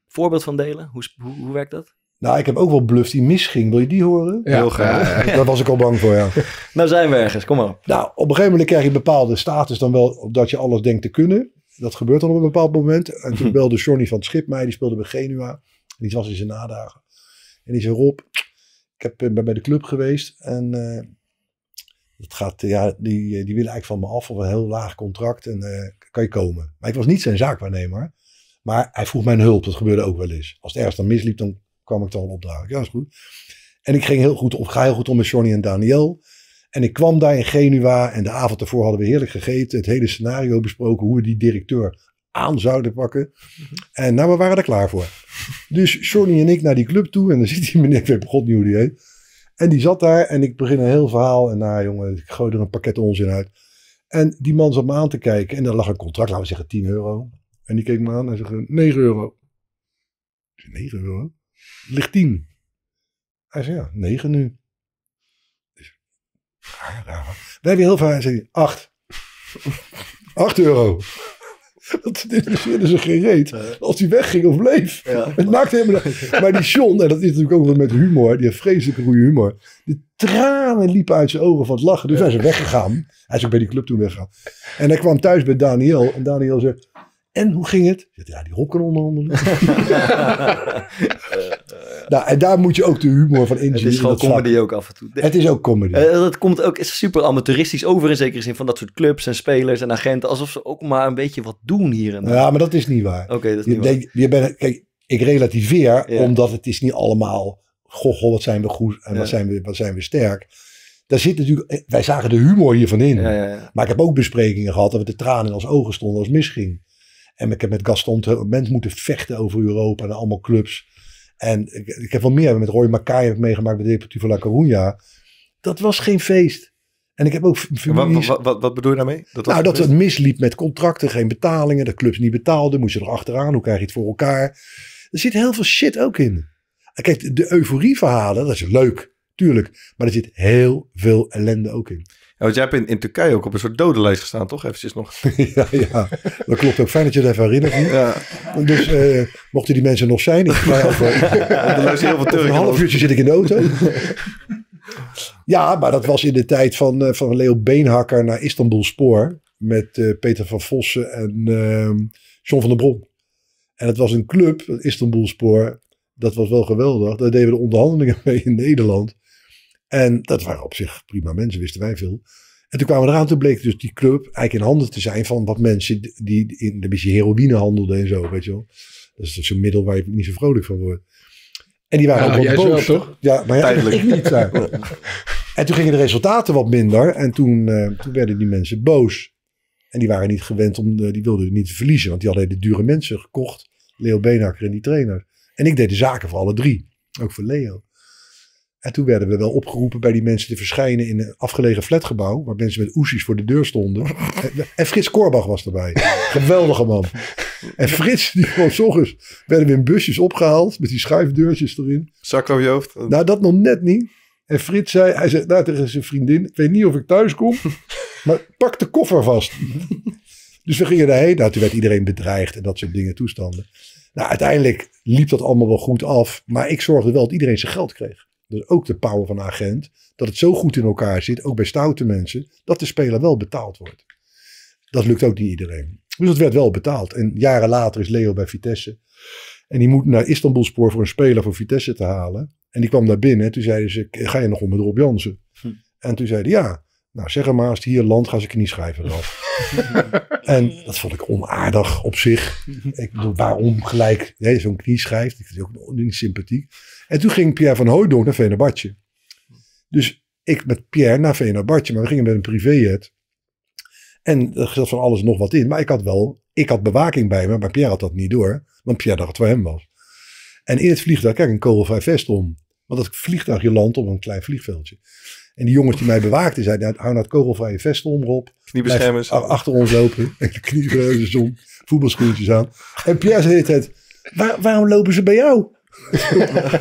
voorbeeld van delen? Hoe, hoe, hoe werkt dat? Nou, ik heb ook wel bluff die misging. Wil je die horen? Ja, heel graag. Ja, daar was ik al bang voor, ja. Nou zijn we ergens, kom maar op. Nou, op een gegeven moment krijg je bepaalde status dan wel dat je alles denkt te kunnen. Dat gebeurt dan op een bepaald moment. En toen belde Johnny van het schip mij, die speelde bij Genua. En die was in zijn nadagen. En die zei, Rob, ik heb, ben bij de club geweest en uh, dat gaat, uh, ja, die, die willen eigenlijk van me af of een heel laag contract en uh, kan je komen. Maar ik was niet zijn zaakwaarnemer, maar hij vroeg mijn hulp, dat gebeurde ook wel eens. Als het ergens dan misliep, dan kwam ik dan opdragen. Ja, dat is goed. En ik ging heel goed op, ga heel goed om met Johnny en Daniel. En ik kwam daar in Genua en de avond daarvoor hadden we heerlijk gegeten, het hele scenario besproken, hoe we die directeur aan zouden pakken. En nou, we waren er klaar voor. Dus Johnny en ik naar die club toe. En dan zit die meneer, ik weet god niet hoe die heet. En die zat daar en ik begin een heel verhaal. En nou jongen, ik gooi er een pakket onzin uit. En die man zat me aan te kijken. En daar lag een contract, laten we zeggen tien euro. En die keek me aan en zei negen euro. Ik zei negen euro? Ligt tien. Hij zei ja, negen nu. Dus, raar, raar. Wij hebben heel vaak, hij zei acht. acht euro. Dat interesseerde ze geen reet. Als hij wegging of bleef. Ja. Het maakt helemaal... Maar die John, en dat is natuurlijk ook wel met humor. Die heeft vreselijke goede humor. De tranen liepen uit zijn ogen van het lachen. Dus ja. Hij is weggegaan. Hij is ook bij die club toen weggegaan. En hij kwam thuis bij Daniel. En Daniel zegt... En, hoe ging het? Zegt, ja, die Rob kan onderhandelen. Nou, en daar moet je ook de humor van inzien. Het is gewoon comedy slaap. Ook af en toe. Het is ook comedy. Uh, dat komt ook super amateuristisch over in zekere zin van dat soort clubs en spelers en agenten. Alsof ze ook maar een beetje wat doen hier en daar. Ja, maar dat is niet waar. Oké, okay, dat is niet je, waar. Je bent, kijk, ik relativeer, ja. Omdat het is niet allemaal... Goh, goh, wat zijn we goed en ja. wat, zijn we, wat zijn we sterk. Daar zit natuurlijk... Wij zagen de humor hiervan in. Ja, ja, ja. Maar ik heb ook besprekingen gehad dat we de tranen in ons ogen stonden als het misging. En ik heb met Gaston mensen moeten vechten over Europa en allemaal clubs. En ik, ik heb wel meer met Roy Makaay heb ik meegemaakt bij Deportivo La Coruña. Dat was geen feest. En ik heb ook families... Wat, wat, wat bedoel je daarmee? Dat nou, dat het misliep met contracten, geen betalingen. Dat clubs niet betaalden, moest je er achteraan. Hoe krijg je het voor elkaar? Er zit heel veel shit ook in. En kijk, de euforie verhalen, dat is leuk, tuurlijk. Maar er zit heel veel ellende ook in. want jij hebt in, in Turkije ook op een soort dodenlijst gestaan, toch? Eventjes nog. ja, ja, dat klopt ook. Fijn dat je het even herinnert. Ja. Dus uh, mochten die mensen nog zijn, ik een half uurtje zit ik in de auto. Ja, maar dat was in de tijd van, uh, van Leo Beenhakker naar Istanbul Spor. Met uh, Peter van Vossen en uh, John van der Bron. En het was een club, het Istanbul Spor. Dat was wel geweldig. Daar deden we de onderhandelingen mee in Nederland. En dat waren op zich prima mensen, wisten wij veel. En toen kwamen we eraan, toen bleek dus die club eigenlijk in handen te zijn van wat mensen die in een beetje heroïne handelden en zo, weet je wel. Dat is zo'n middel waar je niet zo vrolijk van wordt. En die waren ja, ook wel boos. Wel, toch? Ja, maar ja, ik niet. Ja. En toen gingen de resultaten wat minder en toen, uh, toen werden die mensen boos. En die waren niet gewend om, uh, die wilden niet verliezen, want die hadden de dure mensen gekocht. Leo Beenhakker en die trainer. En ik deed de zaken voor alle drie, ook voor Leo. En toen werden we wel opgeroepen bij die mensen te verschijnen in een afgelegen flatgebouw. Waar mensen met oesjes voor de deur stonden. En Frits Korbach was erbij. Geweldige man. En Frits, die gewoon 's ochtends werden we in busjes opgehaald. Met die schuifdeurtjes erin. Zak over je hoofd. Nou, dat nog net niet. En Frits zei, hij zei nou, tegen zijn vriendin. Ik weet niet of ik thuis kom. Maar pak de koffer vast. Dus we gingen daarheen. Nou, toen werd iedereen bedreigd en dat soort dingen toestanden. Nou, uiteindelijk liep dat allemaal wel goed af. Maar ik zorgde wel dat iedereen zijn geld kreeg. Dus ook de power van de agent, dat het zo goed in elkaar zit, ook bij stoute mensen, dat de speler wel betaald wordt. Dat lukt ook niet iedereen. Dus dat werd wel betaald. En jaren later is Leo bij Vitesse. En die moet naar Istanbul Spor voor een speler voor Vitesse te halen. En die kwam daar binnen en toen zeiden ze, ga je nog om met Rob Jansen? Hm. En toen zeiden ja, nou zeg maar, als het hier land, ga ze knieschijven eraf. En dat vond ik onaardig op zich. Ik bedoel, waarom gelijk nee, zo'n knieschijf? Ik vind het ook niet sympathiek. En toen ging Pierre van Hooydonk naar Feyenoord Badje. Dus ik met Pierre naar Feyenoord Badje. Maar we gingen met een privéjet. En er zat van alles nog wat in. Maar ik had wel, ik had bewaking bij me. Maar Pierre had dat niet door. Want Pierre dacht dat het voor hem was. En in het vliegtuig, kijk, een kogelvrij vest om. Want dat vliegtuigje landt op een klein vliegveldje. En die jongens die mij bewaakten zeiden, hou nou het kogelvrije vest om, Rob. Kniebeschermers. Achter ons lopen. Kniebeschermers om. Voetbalschoentjes aan. En Pierre zei het, Waar, waarom lopen ze bij jou?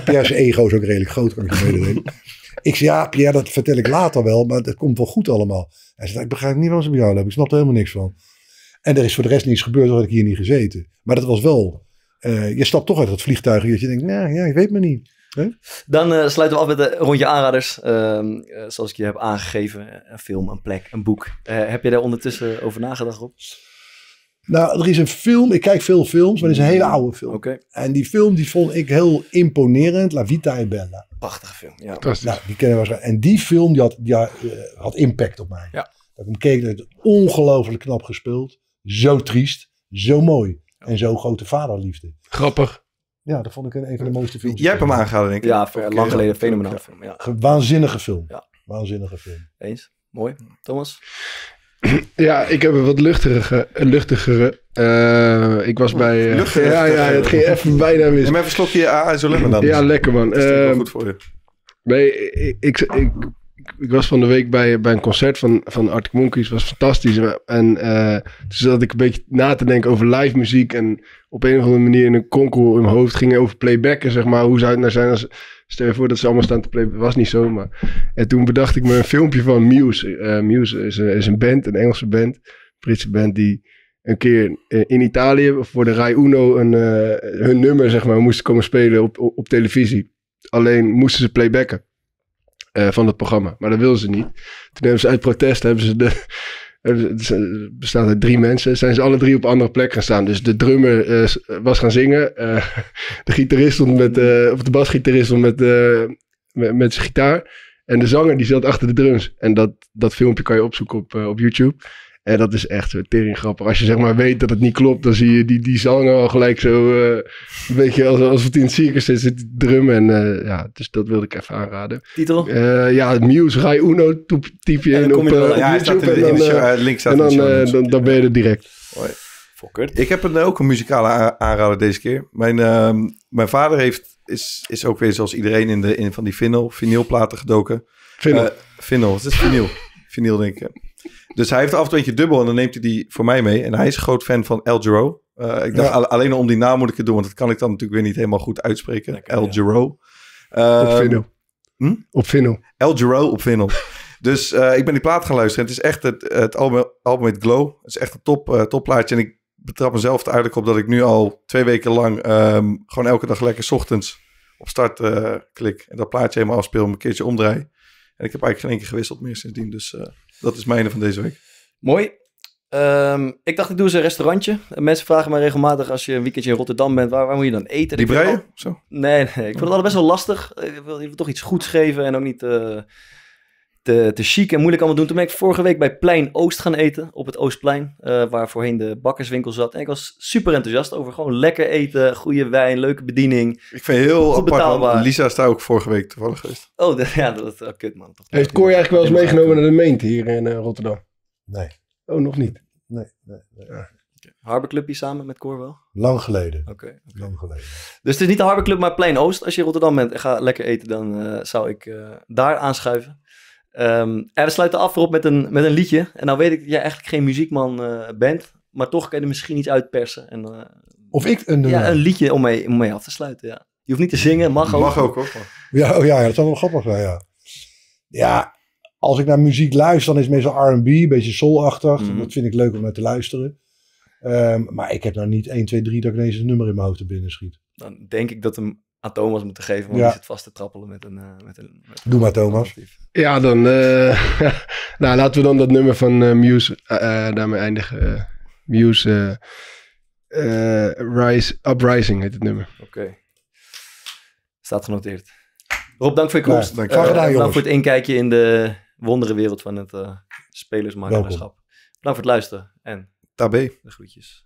Pierre's ego is ook redelijk groot, kan ik je meedelen. Ik zei, ja Pierre, dat vertel ik later wel, maar dat komt wel goed allemaal. Hij zei, ik begrijp niet waarom ze bij jou lopen. Ik snap er helemaal niks van. En er is voor de rest niets gebeurd, dan had ik hier niet gezeten. Maar dat was wel, uh, je stapt toch uit dat vliegtuig en je denkt, nou ja, ik weet maar niet. He? Dan uh, sluiten we af met een rondje aanraders. Uh, uh, zoals ik je heb aangegeven. Een film, een plek, een boek. Uh, heb je daar ondertussen over nagedacht, Rob? Nou, er is een film. Ik kijk veel films, maar het is een hele oude film. Okay. En die film die vond ik heel imponerend. La Vita e Bella. Prachtige film. Ja. Fantastisch. Nou, die kennen we waarschijnlijk. En die film die had, die had, uh, had impact op mij. Ja. Dat ik hem keek, dat het ongelooflijk knap gespeeld. Zo triest, zo mooi. Ja. En zo grote vaderliefde. Grappig. Ja, dat vond ik een, een van de mooiste films. Jij hebt hem aangehouden, denk ik. Ja, okay. Lang geleden. Een fenomenaal film. Ja. Waanzinnige film. Ja. Waanzinnige film. Eens. Mooi. Thomas? Ja, ik heb een wat luchtigere. luchtigere. Uh, ik was bij... Uh, Luchtig, ja, ja, het ging even bijna mis. Neem even een slokje A en zo lekker dan. Ja, lekker man. Dat is uh, goed voor je. Nee, ik, ik, ik, ik was van de week bij, bij een concert van, van Arctic Monkeys. Dat was fantastisch. En uh, toen zat ik een beetje na te denken over live muziek. En op een of andere manier in een konkel in mijn hoofd gingen over playbacken, zeg maar. Hoe zou het nou zijn als... Stel je voor dat ze allemaal staan te playbacken. Was niet zo, maar... En toen bedacht ik me een filmpje van Muse. Uh, Muse is, is een band, een Engelse band. Britse band die een keer in Italië voor de Rai Uno een, uh, hun nummer, zeg maar, moesten komen spelen op, op, op televisie. Alleen moesten ze playbacken. Uh, van het programma. Maar dat wilden ze niet. Toen hebben ze uit protest... Hebben ze de, hebben ze, het bestaat uit drie mensen. Zijn ze alle drie op andere plek gaan staan. Dus de drummer uh, was gaan zingen. Uh, de gitarist stond met... Uh, of de basgitarist stond met, uh, met, met zijn gitaar. En de zanger die zat achter de drums. En dat, dat filmpje kan je opzoeken op, uh, op YouTube. En dat is echt tering grappig. Als je zeg maar weet dat het niet klopt, dan zie je die, die zanger al gelijk zo... Uh, een beetje als, als het in het circus zit, zit die drum. En uh, ja, dus dat wilde ik even aanraden. Titel? Uh, ja, Muse, Rai Uno, typ je in op YouTube. Links staat en dan, uh, dan, dan, dan ben je er direct. Hoi. Ik heb een, ook een muzikale aanrader deze keer. Mijn, uh, mijn vader heeft, is, is ook weer zoals iedereen in, de, in van die vinyl, vinylplaten gedoken. Vinyl? Uh, vinyl, het is vinyl. Vinyl denk ik. Dus hij heeft af en toe eentje dubbel en dan neemt hij die voor mij mee. En hij is een groot fan van El Giro. Uh, ik dacht, ja. al, alleen om die naam moet ik het doen, want dat kan ik dan natuurlijk weer niet helemaal goed uitspreken. Lekker, El ja. Giro. Uh, op vinyl. Hm? Op vinyl. El Giro op vinyl. Dus uh, ik ben die plaat gaan luisteren. Het is echt het, het album, album met Glow. Het is echt een top, uh, topplaatje. En ik betrap mezelf er eigenlijk op dat ik nu al twee weken lang... Um, gewoon elke dag lekker 's ochtends op start uh, klik. En dat plaatje helemaal afspeel en een keertje omdraai. En ik heb eigenlijk geen één keer gewisseld meer sindsdien. Dus uh, dat is mijn van deze week. Mooi. Um, ik dacht, ik doe eens een restaurantje. Mensen vragen mij regelmatig, als je een weekendje in Rotterdam bent, waar, waar moet je dan eten? Die breien? Al... Nee, nee, ik vind het altijd best wel lastig. Ik wil, ik wil toch iets goeds geven en ook niet uh, te, te chic en moeilijk allemaal doen. Toen ben ik vorige week bij Plein Oost gaan eten, op het Oostplein, uh, waar voorheen de bakkerswinkel zat. En ik was super enthousiast over gewoon lekker eten, goede wijn, leuke bediening. Ik vind het heel apart, man. Lisa is daar ook vorige week toevallig geweest. Oh, de, ja, dat is oh, kut, man. Toch. Heeft Cor eigenlijk wel eens meegenomen naar de gemeente hier in uh, Rotterdam? Nee. Oh, nog niet? Nee, nee, nee. Ja. Okay. Harbor Club hier samen met Cor wel? Lang geleden. Oké. Okay, okay. Lang geleden. Dus het is niet de Harbor Club, maar Plein Oost. Als je in Rotterdam bent en gaat lekker eten, dan uh, zou ik uh, daar aanschuiven. Um, en we sluiten af voorop met een, met een liedje. En nou weet ik dat jij eigenlijk geen muziekman uh, bent, maar toch kan je er misschien iets uitpersen. En, uh, of ik een... Ja, een liedje om mee, om mee af te sluiten, ja. Je hoeft niet te zingen, mag ook. Mag ook, hoor. Ja, oh ja, dat zou wel grappig zijn, ja. Ja... Als ik naar muziek luister, dan is het meestal R en B, een beetje soulachtig. Mm-hmm. Dat vind ik leuk om naar te luisteren. Um, maar ik heb nou niet één, twee, drie dat ik ineens een nummer in mijn hoofd te binnen schiet. Dan denk ik dat hem aan Thomas moeten geven, want ja. Die zit vast te trappelen met een... Uh, met een met Doe maar, Thomas. Ja, dan... Uh, nou, laten we dan dat nummer van uh, Muse uh, uh, daarmee eindigen. Uh, Muse uh, uh, Rise, Uprising heet het nummer. Oké. Okay. Staat genoteerd. Rob, dank voor je komst. Nou, dank uh, gedaan, dank voor het inkijkje in de wonderenwereld van het uh, spelersmakerschap. Dank voor het luisteren en tabé. De groetjes.